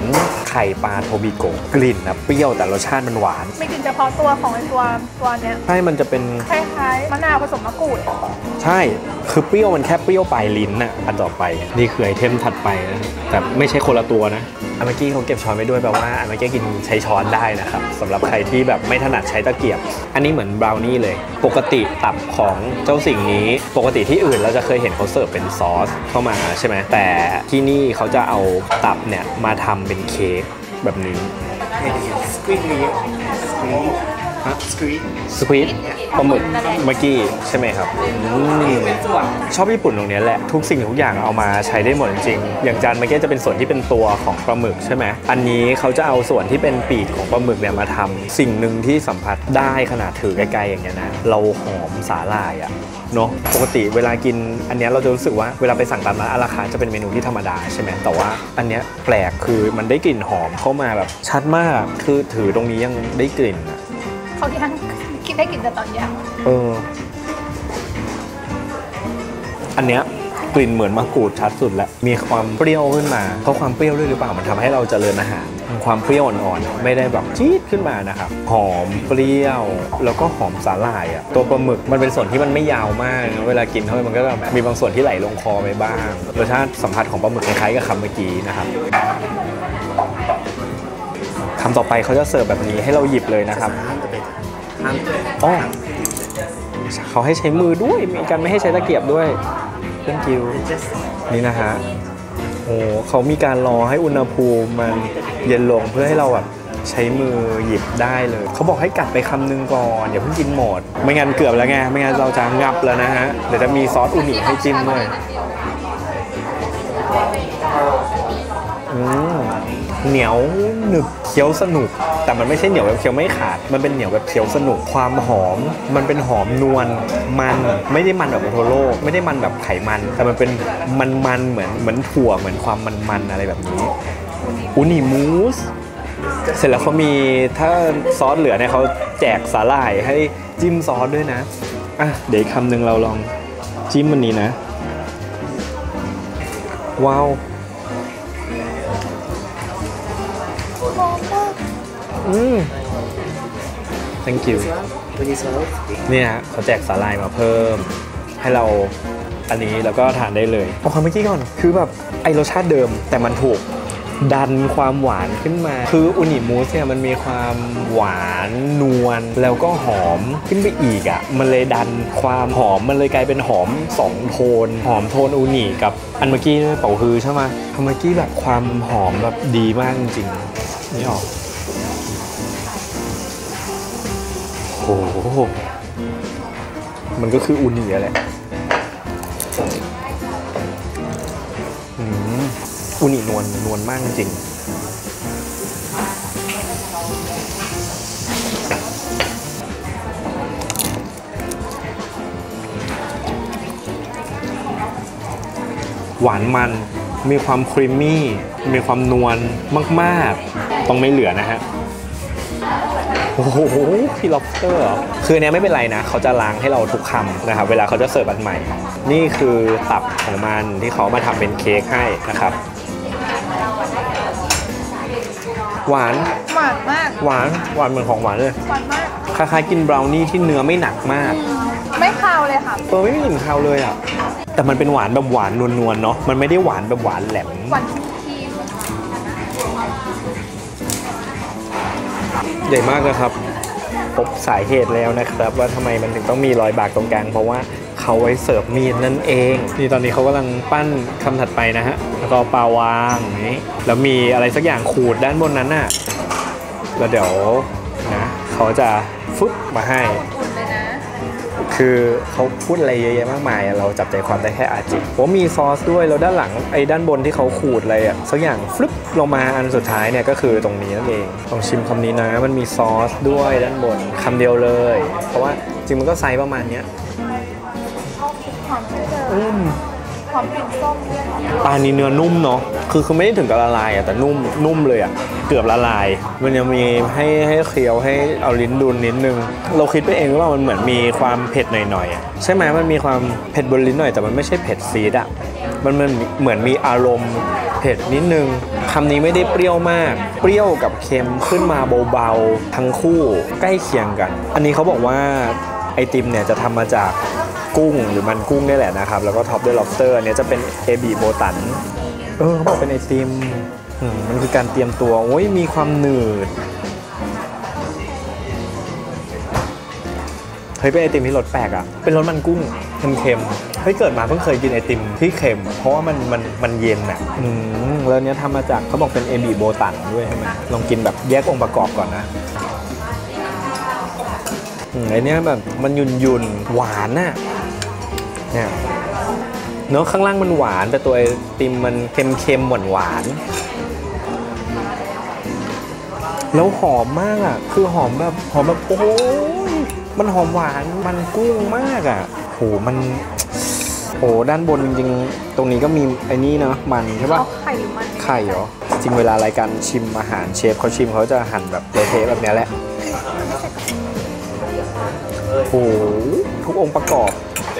ไข่ปลาโทบิโกะกลิ่นนะเปรี้ยวแต่รสชาติมันหวานไม่กลิ่นเฉพาะตัวของตัวตัวเนี้ยใช่มันจะเป็นคล้ายๆมะนาวผสมมะกรูดใช่คือเปรี้ยวมันแค่เปรี้ยวปลายลิ้นน่ะอันต่อไปนี่คือไอเทมถัดไปนะแต่ไม่ใช่คนละตัวนะอันเมื่อกี้เขาเก็บช้อนไว้ด้วยแปลว่าอันเมื่อกี้กินใช้ช้อนได้นะครับสำหรับใครที่แบบไม่ถนัดใช้ตะเกียบอันนี้เหมือนบราวนี่เลยปกติตับของเจ้าสิ่งนี้ปกติที่อื่นเราจะเคยเห็นเขาเสิร์ฟเป็นซอสเข้ามาใช่ไหมแต่ที่นี่เขาจะเอาตับเนี่ยมาทำเป็นเค้กแบบนี้สควิดสควิดสควิดปลาหมึกเมื่อกี้ใช่ไหมครับชอบญี่ปุ่นตรงนี้แหละทุกสิ่งทุกอย่างเอามาใช้ได้หมดจริงอย่างจานเมื่อกี้จะเป็นส่วนที่เป็นตัวของปลาหมึกใช่ไหมอันนี้เขาจะเอาส่วนที่เป็นปีกของปลาหมึกเนี่ยมาทำสิ่งหนึ่งที่สัมผัสได้ขนาดถือไกลๆอย่างเงี้ยนะเราหอมสาหร่ายอะเนาะปกติเวลากินอันนี้เราจะรู้สึกว่าเวลาไปสั่งตามร้านอาราคาจะเป็นเมนูที่ธรรมดาใช่ไหมแต่ว่าอันนี้แปลกคือมันได้กลิ่นหอมเข้ามาแบบชัดมากคือถือตรงนี้ยังได้กลิ่นเขาที่ทั้งคิดได้กลิ่นแต่ตอนยังเอออันเนี้ยกลิ่นเหมือนมะกรูดชัดสุดแล้วมีความเปรี้ยวขึ้นมาเพราะความเปรี้ยวด้วยหรือเปล่ามันทำให้เราเจริญอาหารความเปรี้ยวอ่อนๆไม่ได้แบบจี๊ดขึ้นมานะครับหอมเปรี้ยวแล้วก็หอมสาหร่ายอ่ะตัวปลาหมึกมันเป็นส่วนที่มันไม่ยาวมากเวลากินเข้าไปมันก็แบบมีบางส่วนที่ไหลลงคอไปบ้างรสชาติสัมผัสของปลาหมึกคล้ายๆกับคำเมื่อกี้นะครับคำต่อไปเขาจะเสิร์ฟแบบนี้ให้เราหยิบเลยนะครับอ๋อเขาให้ใช้มือด้วยมีการไม่ให้ใช้ตะเกียบด้วยเรื่องกิ้วนี่นะฮะโอ้เขามีการรอให้อุณหภูมิมันเย็นลงเพื่อให้เราแบบใช้มือหยิบได้เลยเขาบอกให้กัดไปคำนึงก่อนอย่าเพิ่งกินหมดไม่งั้นเกือบแล้วไงไม่งั้นเราจะงับแล้วนะฮะเดี๋ยวจะมีซอสอูนิให้จิ้มด้วยเหนียวหนึบเคี้ยวสนุกแต่มันไม่ใช่เหนียวแบบเคี้ยวไม่ขาดมันเป็นเหนียวแบบเคี้ยวสนุกความหอมมันเป็นหอมนวลมันไม่ได้มันแบบโอโทโร่ไม่ได้มันแบบไขมันแต่มันเป็นมันมันเหมือนเหมือนถั่วเหมือนความมันมันอะไรแบบนี้อูนิมูสเสร็จแล้วเขามีถ้าซอสเหลือเนี่ยเขาแจกสาหร่ายให้จิ้มซอสด้วยนะอ่ะเดี๋ยวคำหนึ่งเราลองจิ้มมันนี้นะว้าวอืม thank you เนี่ยเขาแจกสาหร่ายมาเพิ่มให้เราอันนี้แล้วก็ทานได้เลยเอาความเมื่อกี้ก่อนคือแบบไอรสชาติเดิมแต่มันถูกดันความหวานขึ้นมาคืออูนิมูสเนี่ยมันมีความหวานนวลแล้วก็หอมขึ้นไปอีกอ่ะมันเลยดันความหอมมันเลยกลายเป็นหอมสองโทนหอมโทนอูนิกับอันเมื่อกี้เป่าฮือใช่ไหมอันเมื่อกี้แบบความหอมแบบดีมากจริงๆนี่ออกโอ้โห มันก็คืออูนิแหละอูนินวลนวลมากจริงหวานมันมีความครีมมี่มีความนวลมากๆต้องไม่เหลือนะฮะโอ้โหพี่ล็อบสเตอร์คือเนี้ยไม่เป็นไรนะเขาจะล้างให้เราทุกคำนะครับเวลาเขาจะเสิร์ฟอันใหม่นี่คือตับของมันที่เขามาทำเป็นเค้กให้นะครับหวานหวานมากหวานหวานเหมือนของหวานเลยหวานมากคล้ายๆกินบราวนี่ที่เนื้อไม่หนักมากไม่คาวเลยค่ะเออไม่มีกลิ่นคาวเลยอ่ะแต่มันเป็นหวานแบบหวานนวลๆเนาะมันไม่ได้หวานแบบหวานแหลมหวานทีมใหญ่มากนะครับพบสาเหตุแล้วนะครับว่าทำไมมันถึงต้องมีรอยบากตรงกลางเพราะว่าเขาไว้เสิร์ฟมีดนั่นเองนี่ตอนนี้เขากำลังปั้นคำถัดไปนะฮะแล้วก็ปลาวางนี้แล้วมีอะไรสักอย่างขูดด้านบนนั้นน่ะแล้วเดี๋ยวนะเขาจะฟึบมาให้คือเขาพูดอะไรเยอะแยะมากมายเราจับใจความได้แค่อาจิผมมีซอสด้วยแล้วด้านหลังไอ้ด้านบนที่เขาขูดอะไรอ่ะสักอย่างฟลุปลงมาอันสุดท้ายเนี่ยก็คือตรงนี้นั่นเองลองชิมคำนี้นะมันมีซอสด้วยด้านบนคำเดียวเลยเพราะว่าจริงมันก็ไซส์ประมาณเนี้ยปลานี้เนื้อนุ่มเนาะคือคือไม่ได้ถึงกับละลายอ่ะแต่นุ่มนุ่มเลยอ่ะเกือบละลายมันยังมีให้ให้เคี้ยวให้เอาลิ้นดุนนิดนึงเราคิดไปเองว่ามันเหมือนมีความเผ็ดหน่อยๆใช่ไหมมันมีความเผ็ดบนลิ้นหน่อยแต่มันไม่ใช่เผ็ดซีดอ่ะมันมันเหมือนมีอารมณ์เผ็ดนิดนึงคำนี้ไม่ได้เปรี้ยวมากเปรี้ยวกับเค็มขึ้นมาเบาๆทั้งคู่ใกล้เคียงกันอันนี้เขาบอกว่าไอติมเนี่ยจะทำมาจากกุ้งหรือมันกุ้งนี่แหละนะครับแล้วก็ท็อปด้วย lobster เนี้ยจะเป็นเอบีโบตันเออเขาบอกเป็นไอติมมันคือการเตรียมตัวโอ้ยมีความหนืดเฮ้ยเป็นไอติมที่รสแปลกอ่ะเป็นรสมันกุ้งเค็มๆเฮ้ยเกิดมาเพิ่งเคยกินไอติมที่เค็มเพราะว่ามันมันมันเย็นอ่ะอืมแล้วเนี้ยทำมาจากเขาบอกเป็นเอบีโบตันด้วยใช่ไหมลองกินแบบแยกองค์ประกอบก่อนนะไอเนี้ยแบบมันยุ่นยุ่นหวานน่ะเนี่ยเนาะข้างล่างมันหวานแต่ตัวไอติมมันเค็มเค็มหวานหวานแล้วหอมมากอ่ะคือหอมแบบหอมแบบโอ้ยมันหอมหวานมันกุ้งมากอ่ะโหมันโอ้ด้านบนจริงๆตรงนี้ก็มีไอ้นี่เนาะมันใช่ป่ะไข่มันไข่เหรอจริงเวลารายการชิมอาหารเชฟเขาชิมเขาจะหั่นแบบเทแบบเนี้ยแหละโอ้โหทุกองค์ประกอบ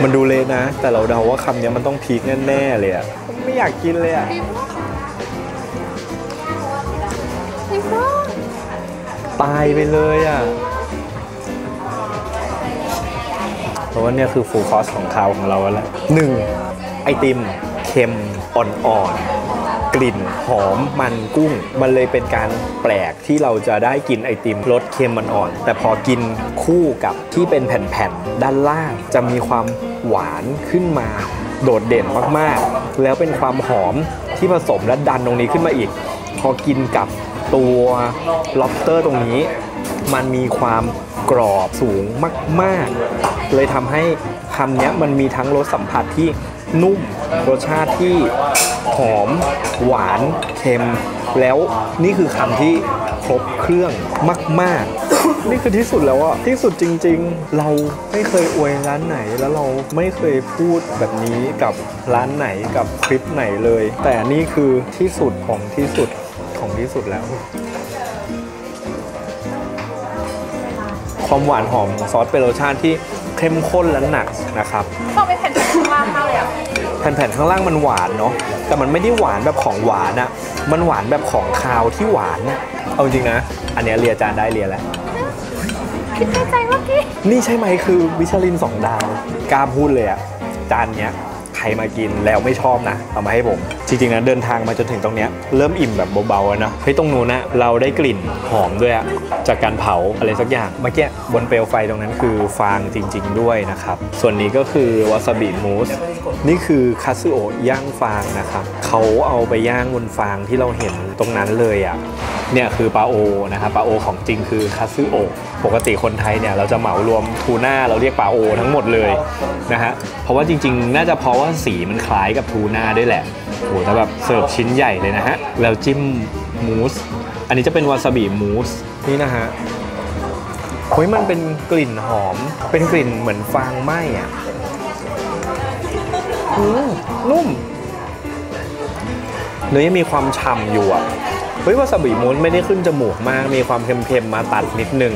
มันดูเลยนะแต่เราเดาว่าคำนี้มันต้องพีคแน่ๆเลยอ่ะไม่อยากกินเลยอ่ะตายไปเลยอ่ะเพราะว่าเนี่ยคือฟูลคอร์สของข้าวของเราแล้วแหละหนึ่งไอติมเค็มอ่อนๆกลิ่นหอมมันกุ้งมันเลยเป็นการแปลกที่เราจะได้กินไอติมรสเค็มมันอ่อนแต่พอกินคู่กับที่เป็นแผ่นๆด้านล่างจะมีความหวานขึ้นมาโดดเด่นมากๆแล้วเป็นความหอมที่ผสมและดันตรงนี้ขึ้นมาอีกพอกินกับตัว lobster ตรงนี้มันมีความกรอบสูงมากๆเลยทำให้คำนี้มันมีทั้งรสสัมผัสที่นุ่มรสชาติที่หอมหวานเค็มแล้วนี่คือคำที่ครบเครื่องมากๆนี่คือที่สุดแล้วอะที่สุดจริงๆเราไม่เคยอวยร้านไหนแล้วเราไม่เคยพูดแบบนี้กับร้านไหนกับคลิปไหนเลยแต่นี่คือที่สุดของที่สุดของที่สุดแล้วความหวานหอมของซอสเป็นรสชาติที่เข้มข้นและหนักนะครับต้องไปแผ่นแผ่นข้างล่างมากเลยอะแผ่นแผ่นข้างล่างมันหวานเนาะแต่มันไม่ได้หวานแบบของหวานอะมันหวานแบบของคาวที่หวานอะเอาจริงนะอันนี้เรียจานได้เรียแล้วคิดในใจเมื่อกี้นี่ใช่ไหมคือมิชลินสองดาวกล้าพูดเลยอะจานเนี้ยใครมากินแล้วไม่ชอบนะเอามาให้ผม จริงๆนะเดินทางมาจนถึงตรงเนี้ยเริ่มอิ่มแบบเบาๆนะเฮ้ยตรงนู้นนะเราได้กลิ่นหอมด้วยอะจากการเผาอะไรสักอย่างเมื่อกี้บนเปลวไฟตรงนั้นคือฟางจริงๆด้วยนะครับส่วนนี้ก็คือวาซาบิมูสนี่คือคาซึโอะย่างฟางนะครับเขาเอาไปย่างบนฟางที่เราเห็นตรงนั้นเลยอะเนี่ยคือปลาโอนะครับปลาโอของจริงคือคาซึโอะปกติคนไทยเนี่ยเราจะเหมารวมทูน่าเราเรียกปลาโอทั้งหมดเลยนะฮะเพราะว่าจริงๆน่าจะเพราะว่าสีมันคล้ายกับทูน่าด้วยแหละโอ้แต่แบบเสิร์ฟชิ้นใหญ่เลยนะฮะแล้วจิ้มมูสอันนี้จะเป็นวาซาบิมูสนี่นะฮะเฮ้ยมันเป็นกลิ่นหอมเป็นกลิ่นเหมือนฟางไหม้อ่ะนุ่มเนื้อยังมีความฉ่ำอยู่อ่ะเฮ้ยวาซาบิมูสไม่ได้ขึ้นจมูกมากมีความเค็มๆมาตัดนิดนึง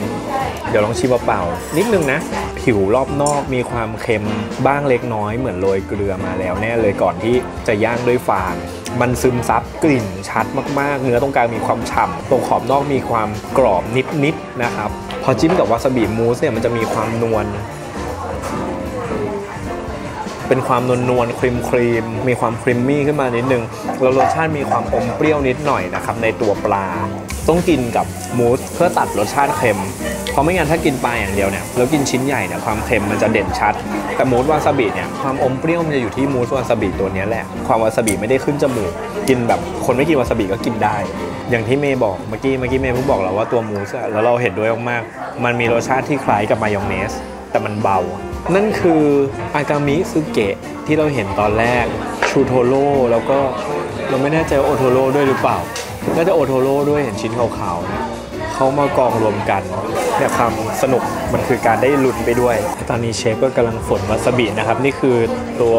เดี๋ยวลองชิมเปล่าๆนิดนึงนะผิวรอบนอกมีความเค็มบ้างเล็กน้อยเหมือนโรยเกลือมาแล้วแน่เลยก่อนที่จะย่างด้วยฟางมันซึมซับกลิ่นชัดมากๆเนื้อตรงกลางมีความฉ่ำตรงขอบนอกมีความกรอบนิดๆนะครับพอจิ้มกับวาซาบิมูสเนี่ยมันจะมีความนวลเป็นความนวลนวลครีมครีมมีความครีมมี่ขึ้นมานิดนึงแล้วรสชาติมีความอมเปรี้ยวนิดหน่อยนะครับในตัวปลาต้องกินกับมูสเพื่อตัดรสชาติเค็มเพราะไม่งั้นถ้ากินปลาอย่างเดียวเนี่ยแล้วกินชิ้นใหญ่เนี่ยความเค็มมันจะเด่นชัดแต่มูสวาซาบิเนี่ยความอมเปรี้ยวมันจะอยู่ที่มูสวาซาบิตัวนี้แหละความวาซาบิไม่ได้ขึ้นจมูกกินแบบคนไม่กินวาซาบิก็กินได้อย่างที่เมย์บอกเมื่อกี้เมื่อกี้เมย์เพิ่งบอกเราว่าตัวมูสแล้วเราเห็นด้วยมากๆมันมีรสชาติที่คล้ายกับมายองเนสแต่มันเบานั่นคืออากามิซึเกะที่เราเห็นตอนแรกชูโทโร่แล้วก็เราไม่แน่ใจโอโทโร่ด้วยหรือเปล่าน่าจะโอโทโร่ด้วยเห็นชิ้นขาวๆนะเขามากองรวมกันเนี่ยความสนุกมันคือการได้ลุ้นไปด้วยตอนนี้เชฟก็กำลังฝนวาซาบินะครับนี่คือตัว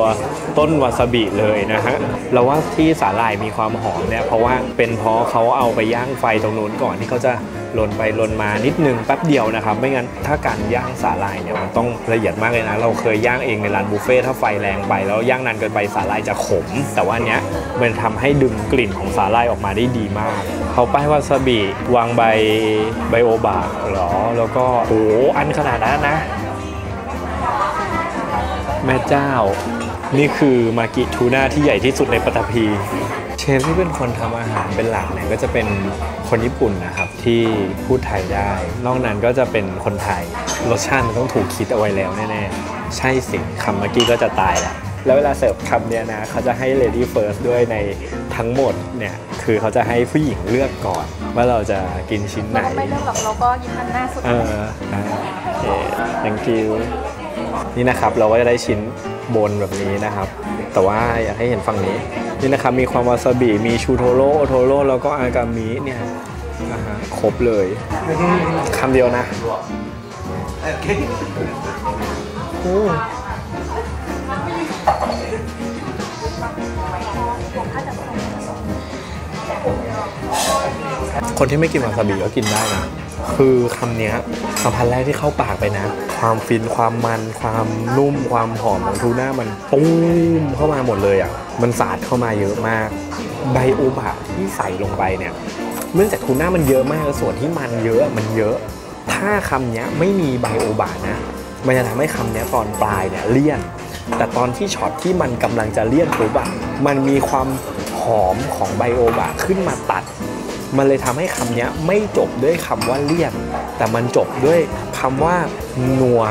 ต้นวาซาบิเลยนะฮะเราว่าที่สาหร่ายมีความหอมเนี่ยเพราะว่าเป็นเพราะเขาเอาไปย่างไฟตรงนู้นก่อนที่เขาจะลนไปลนมานิดนึงแป๊บเดียวนะครับไม่งั้นถ้าการย่างสาหร่ายเนี่ยมันต้องละเอียดมากเลยนะเราเคยย่างเองในร้านบุฟเฟ่ถ้าไฟแรงไปแล้วย่างนานเกินไปสาหร่ายจะขมแต่ว่าเนี้ยมันทำให้ดึงกลิ่นของสาหร่ายออกมาได้ดีมากเขาป้ายวาซาบิวางใบไบโอบะหรอแล้วก็โอ้อันขนาดนั้นนะแม่เจ้านี่คือมากิทูน่าที่ใหญ่ที่สุดในปัตตภีเชฟที่เป็นคนทำอาหารเป็นหลักเนี่ยก็จะเป็นคนญี่ปุ่นนะครับที่พูดไทยได้นอกนั้นก็จะเป็นคนไทยรสชาติมันต้องถูกคิดเอาไว้แล้วแน่ๆใช่สิคำเมื่อกี้ก็จะตายแล้วแล้วเวลาเสิร์ฟคำเนี่ยนะเขาจะให้ lady first ด้วยในทั้งหมดเนี่ยคือเขาจะให้ผู้หญิงเลือกก่อนว่าเราจะกินชิ้นไหนเราไม่เลือกหรอกเราก็กินอันหน้าสุดเออเออ thank you นี่นะครับเราก็จะได้ชิ้นบนแบบนี้นะครับแต่ว่าอยากให้เห็นฝั่งนี้นี่นะครับมีความวาซาบิมีชูโทโร่โอโทโร่แล้วก็อากามิเนี่ยครบเลยคำเดียวนะคนที่ไม่กินวาซาบิก็กินได้นะคือคำนี้คำพันแรกที่เข้าปากไปนะความฟินความมันความนุ่มความหอมของทูน่ามันปุ้มเข้ามาหมดเลยอ่ะมันสาดเข้ามาเยอะมากไบโอบะที่ใส่ลงไปเนี่ยเนื่องจากทูน่ามันเยอะมากส่วนที่มันเยอะมันเยอะถ้าคำนี้ไม่มีไบโอบะนะมันจะทำให้คำนี้ตอนปลายเนี่ยเลี่ยนแต่ตอนที่ช็อตที่มันกำลังจะเลี่ยนปุ๊บอะมันมีความหอมของไบโอบะขึ้นมาตัดมันเลยทำให้คำนี้ไม่จบด้วยคำว่าเลี่ยนแต่มันจบด้วยคำว่านัว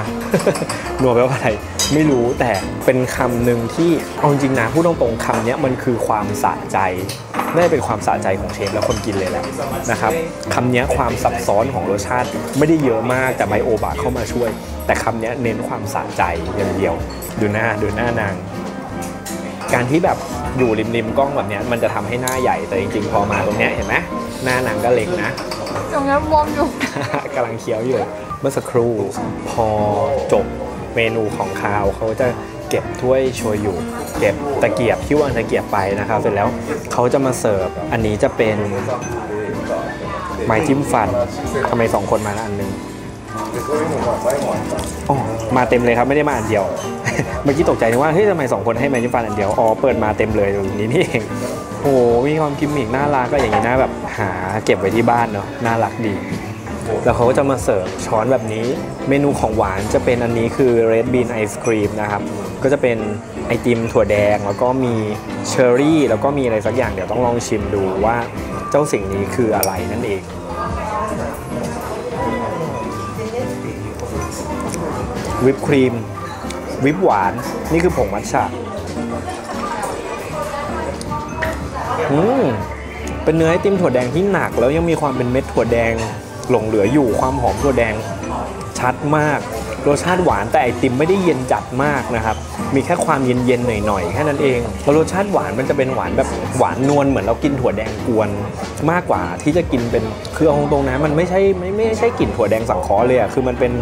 นัวแปลว่าอะไรไม่รู้แต่เป็นคำหนึ่งที่เอาจริงนะพูดตรงๆคำนี้มันคือความสะใจน่าจะเป็นความสะใจของเชฟและคนกินเลยแหละนะครับคำนี้ความซับซ้อนของรสชาติไม่ได้เยอะมากแต่ไบโอบะเข้ามาช่วยแต่คำนี้เน้นความสะใจอย่างเดียวดูหน้าดูหน้านางการที่แบบอยู่ริมๆกล้องแบบนี้มันจะทำให้หน้าใหญ่แต่จริงๆพอมาตรงนี้เห็นไหมหน้านางก็เล็กนะตรงนั้นมองอยู่ กำลังเคี้ยวอยู่เมื่อสักครู่พอจบเมนูของคาวเขาจะเก็บถ้วยโชยุเก็บตะเกียบที่วางตะเกียบไปนะครับเสร็จแล้วเขาจะมาเสิร์ฟอันนี้จะเป็นไม้จิ้มฟันทำไมสองคนมาละอันนึงอ๋อมาเต็มเลยครับไม่ได้มาอันเดียวเมื่อกี้ตกใจนึกว่าเฮ้ยทำไมสองคนให้ไม้จิ้มฟันอันเดียวอ๋อเปิดมาเต็มเลยอย่างนี้นี่เองโอ้โหมีความกิมมิกน่ารักก็อย่างนี้นะแบบหาเก็บไว้ที่บ้านเนาะน่ารักดีแล้วเขาก็จะมาเสิร์ฟช้อนแบบนี้เมนูของหวานจะเป็นอันนี้คือเรดบีนไอศครีมนะครับ ก็จะเป็นไอติมถั่วแดงแล้วก็มีเชอร์รี่แล้วก็มีอะไรสักอย่างเดี๋ยวต้องลองชิมดูว่าเจ้าสิ่งนี้คืออะไรนั่นเองวิปครีมวิปหวานนี่คือผงมัทฉะอืมเป็นเนื้อไอติมถั่วแดงที่หนักแล้วยังมีความเป็นเม็ดถั่วแดงหลงเหลืออยู่ความหอมถั่วแดงชัดมากรสชาติหวานแต่ไอติมไม่ได้เย็นจัดมากนะครับมีแค่ความเย็นๆหน่อยๆแค่นั้นเองแล้วรสชาติหวานมันจะเป็นหวานแบบหวานนวลเหมือนเรากินถั่วแดงกวนมากกว่าที่จะกินเป็นคือเอาตรงๆนะมันไม่ใช่ไม่ไม่ใช่กลิ่นถั่วแดงสังเคราะห์เลยอ่ะคือมันเป็น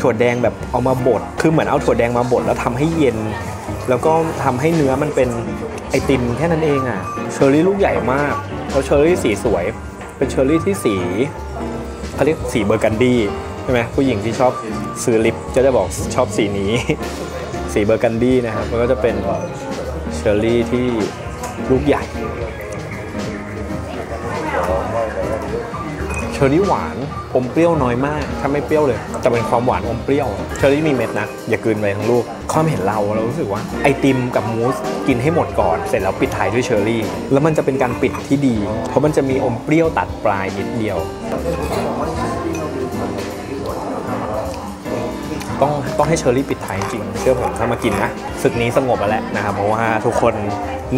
ถั่วแดงแบบเอามาบดคือเหมือนเอาถั่วแดงมาบดแล้วทำให้เย็นแล้วก็ทำให้เนื้อมันเป็นไอติมแค่นั้นเองอ่ะเชอร์รี่ลูกใหญ่มากแล้วเชอร์รี่สีสวยเป็นเชอร์รี่ที่สีเขาเรียกสีเบอร์กันดีใช่ไหมผู้หญิงที่ชอบซื้อลิปจะได้บอกชอบสีนี้สีเบอร์กันดี้นะครับมันก็จะเป็นเชอร์รี่ที่ลูกใหญ่เชอร์รี่หวานอมเปรี้ยวน้อยมากถ้าไม่เปรี้ยวเลยจะเป็นความหวานอมเปรี้ยวเชอร์รี่มีเม็ดนะอย่ากลืนไปทั้งลูกความเห็นเราเรารู้สึกว่าไอติมกับมูสกินให้หมดก่อนเสร็จแล้วปิดท้ายด้วยเชอร์รี่แล้วมันจะเป็นการปิดที่ดีเพราะมันจะมีอมเปรี้ยวตัดปลายนิดเดียวต้องต้องให้เชอร์รี่ปิดท้ายจริงเชื่อผมถ้ามากินนะศึกนี้สงบแล้วแหละนะครับเพราะว่าทุกคน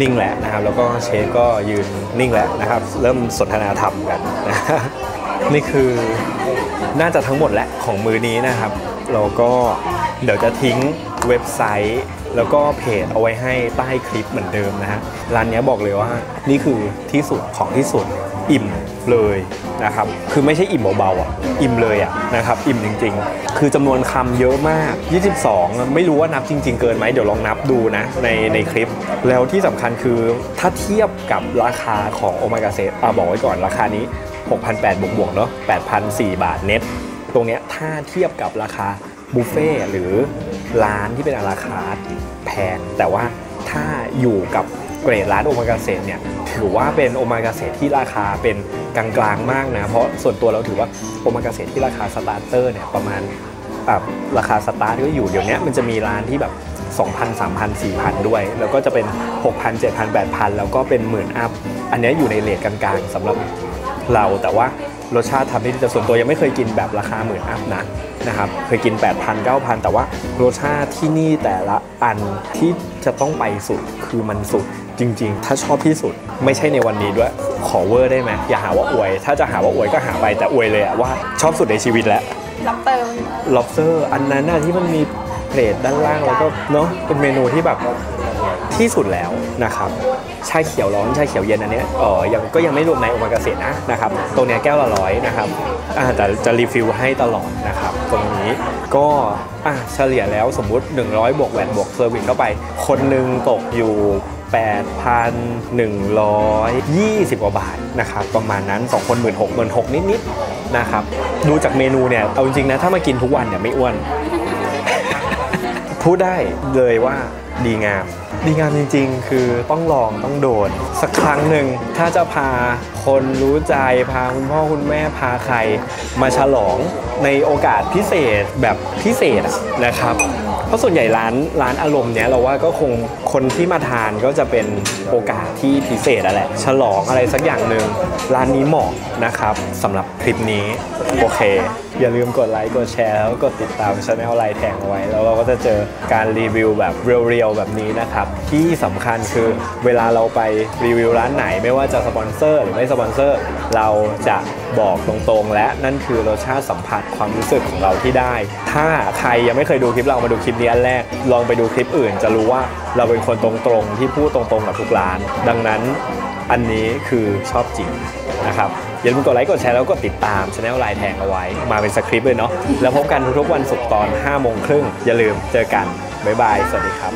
นิ่งแหละนะครับแล้วก็เชฟก็ยืนนิ่งแหละนะครับเริ่มสนทนาธรรมกันนะนี่คือน่าจะทั้งหมดแหละของมื้อนี้นะครับเราก็เดี๋ยวจะทิ้งเว็บไซต์แล้วก็เพจเอาไว้ให้ใต้คลิปเหมือนเดิมนะฮะร้านนี้บอกเลยว่านี่คือที่สุดของที่สุดอิ่มเลยนะครับคือไม่ใช่อิ่มเบาๆอ่ะอิ่มเลยอ่ะนะครับอิ่มจริงๆคือจำนวนคำเยอะมากยี่สิบสองไม่รู้ว่านับจริงๆเกินไหมเดี๋ยวลองนับดูนะในในคลิปแล้วที่สำคัญคือถ้าเทียบกับราคาของโอมากาเซะอ่ะบอกไว้ก่อนราคานี้ หกพันแปดร้อย บวกๆเนาะ แปดพันสี่ร้อย บาทเน็ตตรงเนี้ยถ้าเทียบกับราคาบุฟเฟ่หรือร้านที่เป็นอาราคาร์ทแพงแต่ว่าถ้าอยู่กับเกรดร้านโอมากาเซะเนี่ยถือว่าเป็นโอมากาเซะที่ราคาเป็นกลางๆมากนะเพราะส่วนตัวเราถือว่าโอมากาเซะที่ราคาสตาร์เตอร์เนี่ยประมาณแบบราคาสตาร์ทก็อยู่เดี๋ยวนี้มันจะมีร้านที่แบบ สองพัน สามพัน สี่พัน ด้วยแล้วก็จะเป็น หกพัน เจ็ดพัน แปดพัน แล้วก็เป็นหมื่นอัพอันนี้อยู่ในเรทกลางๆสำหรับเราแต่ว่ารสชาติทำได้ดีแต่ส่วนตัวยังไม่เคยกินแบบราคาหมื่นอัพนะนะครับเคยกิน แปดพัน เก้าพัน แต่ว่ารสชาติที่นี่แต่ละอันที่จะต้องไปสุดคือมันสุดจริงๆถ้าชอบที่สุดไม่ใช่ในวันนี้ด้วยขอเวอร์ได้ไหมอย่าหาว่าอวยถ้าจะหาว่าอวยก็หาไปแต่อวยเลยอะว่าชอบสุดในชีวิตแล้วล็อบสเตอร์ล็อบสเตอร์อันนั้นน่ะที่มันมีเกรดด้านล่างแล้วก็เนาะเป็นเมนูที่แบบที่สุดแล้วนะครับชาเขียวร้อนชาเขียวเย็นอันนี้เออยังก็ยังไม่รวมในโอมากาเซะนะนะครับตรงนี้แก้วละร้อยนะครับแต่จะรีฟิลให้ตลอดนะครับตรงนี้ก็เฉลี่ยแล้วสมมุติหนึ่งร้อยบวกแวตบวกเซอร์วิสเข้าไปคนหนึ่งตกอยู่ แปดพันหนึ่งร้อยยี่สิบ กว่าบาทนะครับประมาณนั้นสองคน หนึ่งหมื่นหกพัน นิดๆนะครับดูจากเมนูเนี่ยเอาจริงๆนะถ้ามากินทุกวันเนี่ยไม่อ้วนพูดได้เลยว่าดีงามดีงามจริงๆคือต้องลองต้องโดนสักครั้งหนึ่งถ้าจะพาคนรู้ใจพาคุณพ่อคุณแม่พาใครมาฉลองในโอกาสพิเศษแบบพิเศษนะครับเพราะส่วนใหญ่ร้านร้านอารมณ์เนี้ยเราว่าก็คงคนที่มาทานก็จะเป็นโอกาสที่พิเศษแหละฉลองอะไรสักอย่างหนึ่งร้านนี้เหมาะนะครับสำหรับคลิปนี้โอเคอย่าลืมกดไลค์กดแชร์แล้วกดติดตาม Channel ไลน์แทงเอาไว้แล้วเราก็จะเจอการรีวิวแบบเรียวๆแบบนี้นะครับที่สำคัญคือเวลาเราไปรีวิวร้านไหนไม่ว่าจะสปอนเซอร์หรือไม่สปอนเซอร์เราจะบอกตรงๆและนั่นคือรสชาติสัมผัสความรู้สึกของเราที่ได้ถ้าใครยังไม่เคยดูคลิปเรามาดูคลิปนี้อันแรกลองไปดูคลิปอื่นจะรู้ว่าเราเป็นคนตรงๆที่พูดตรงๆกับทุกร้านดังนั้นอันนี้คือชอบจริงนะครับอย่าลืมกดไลค์กดแชร์แล้วก็ติดตาม Channel ไลน์แทงเอาไว้มาเป็นสคริปต์เลยเนาะแล้วพบกันทุกๆวันศุกร์ตอนห้าโมงครึ่งอย่าลืมเจอกันบ๊ายบายสวัสดีครับ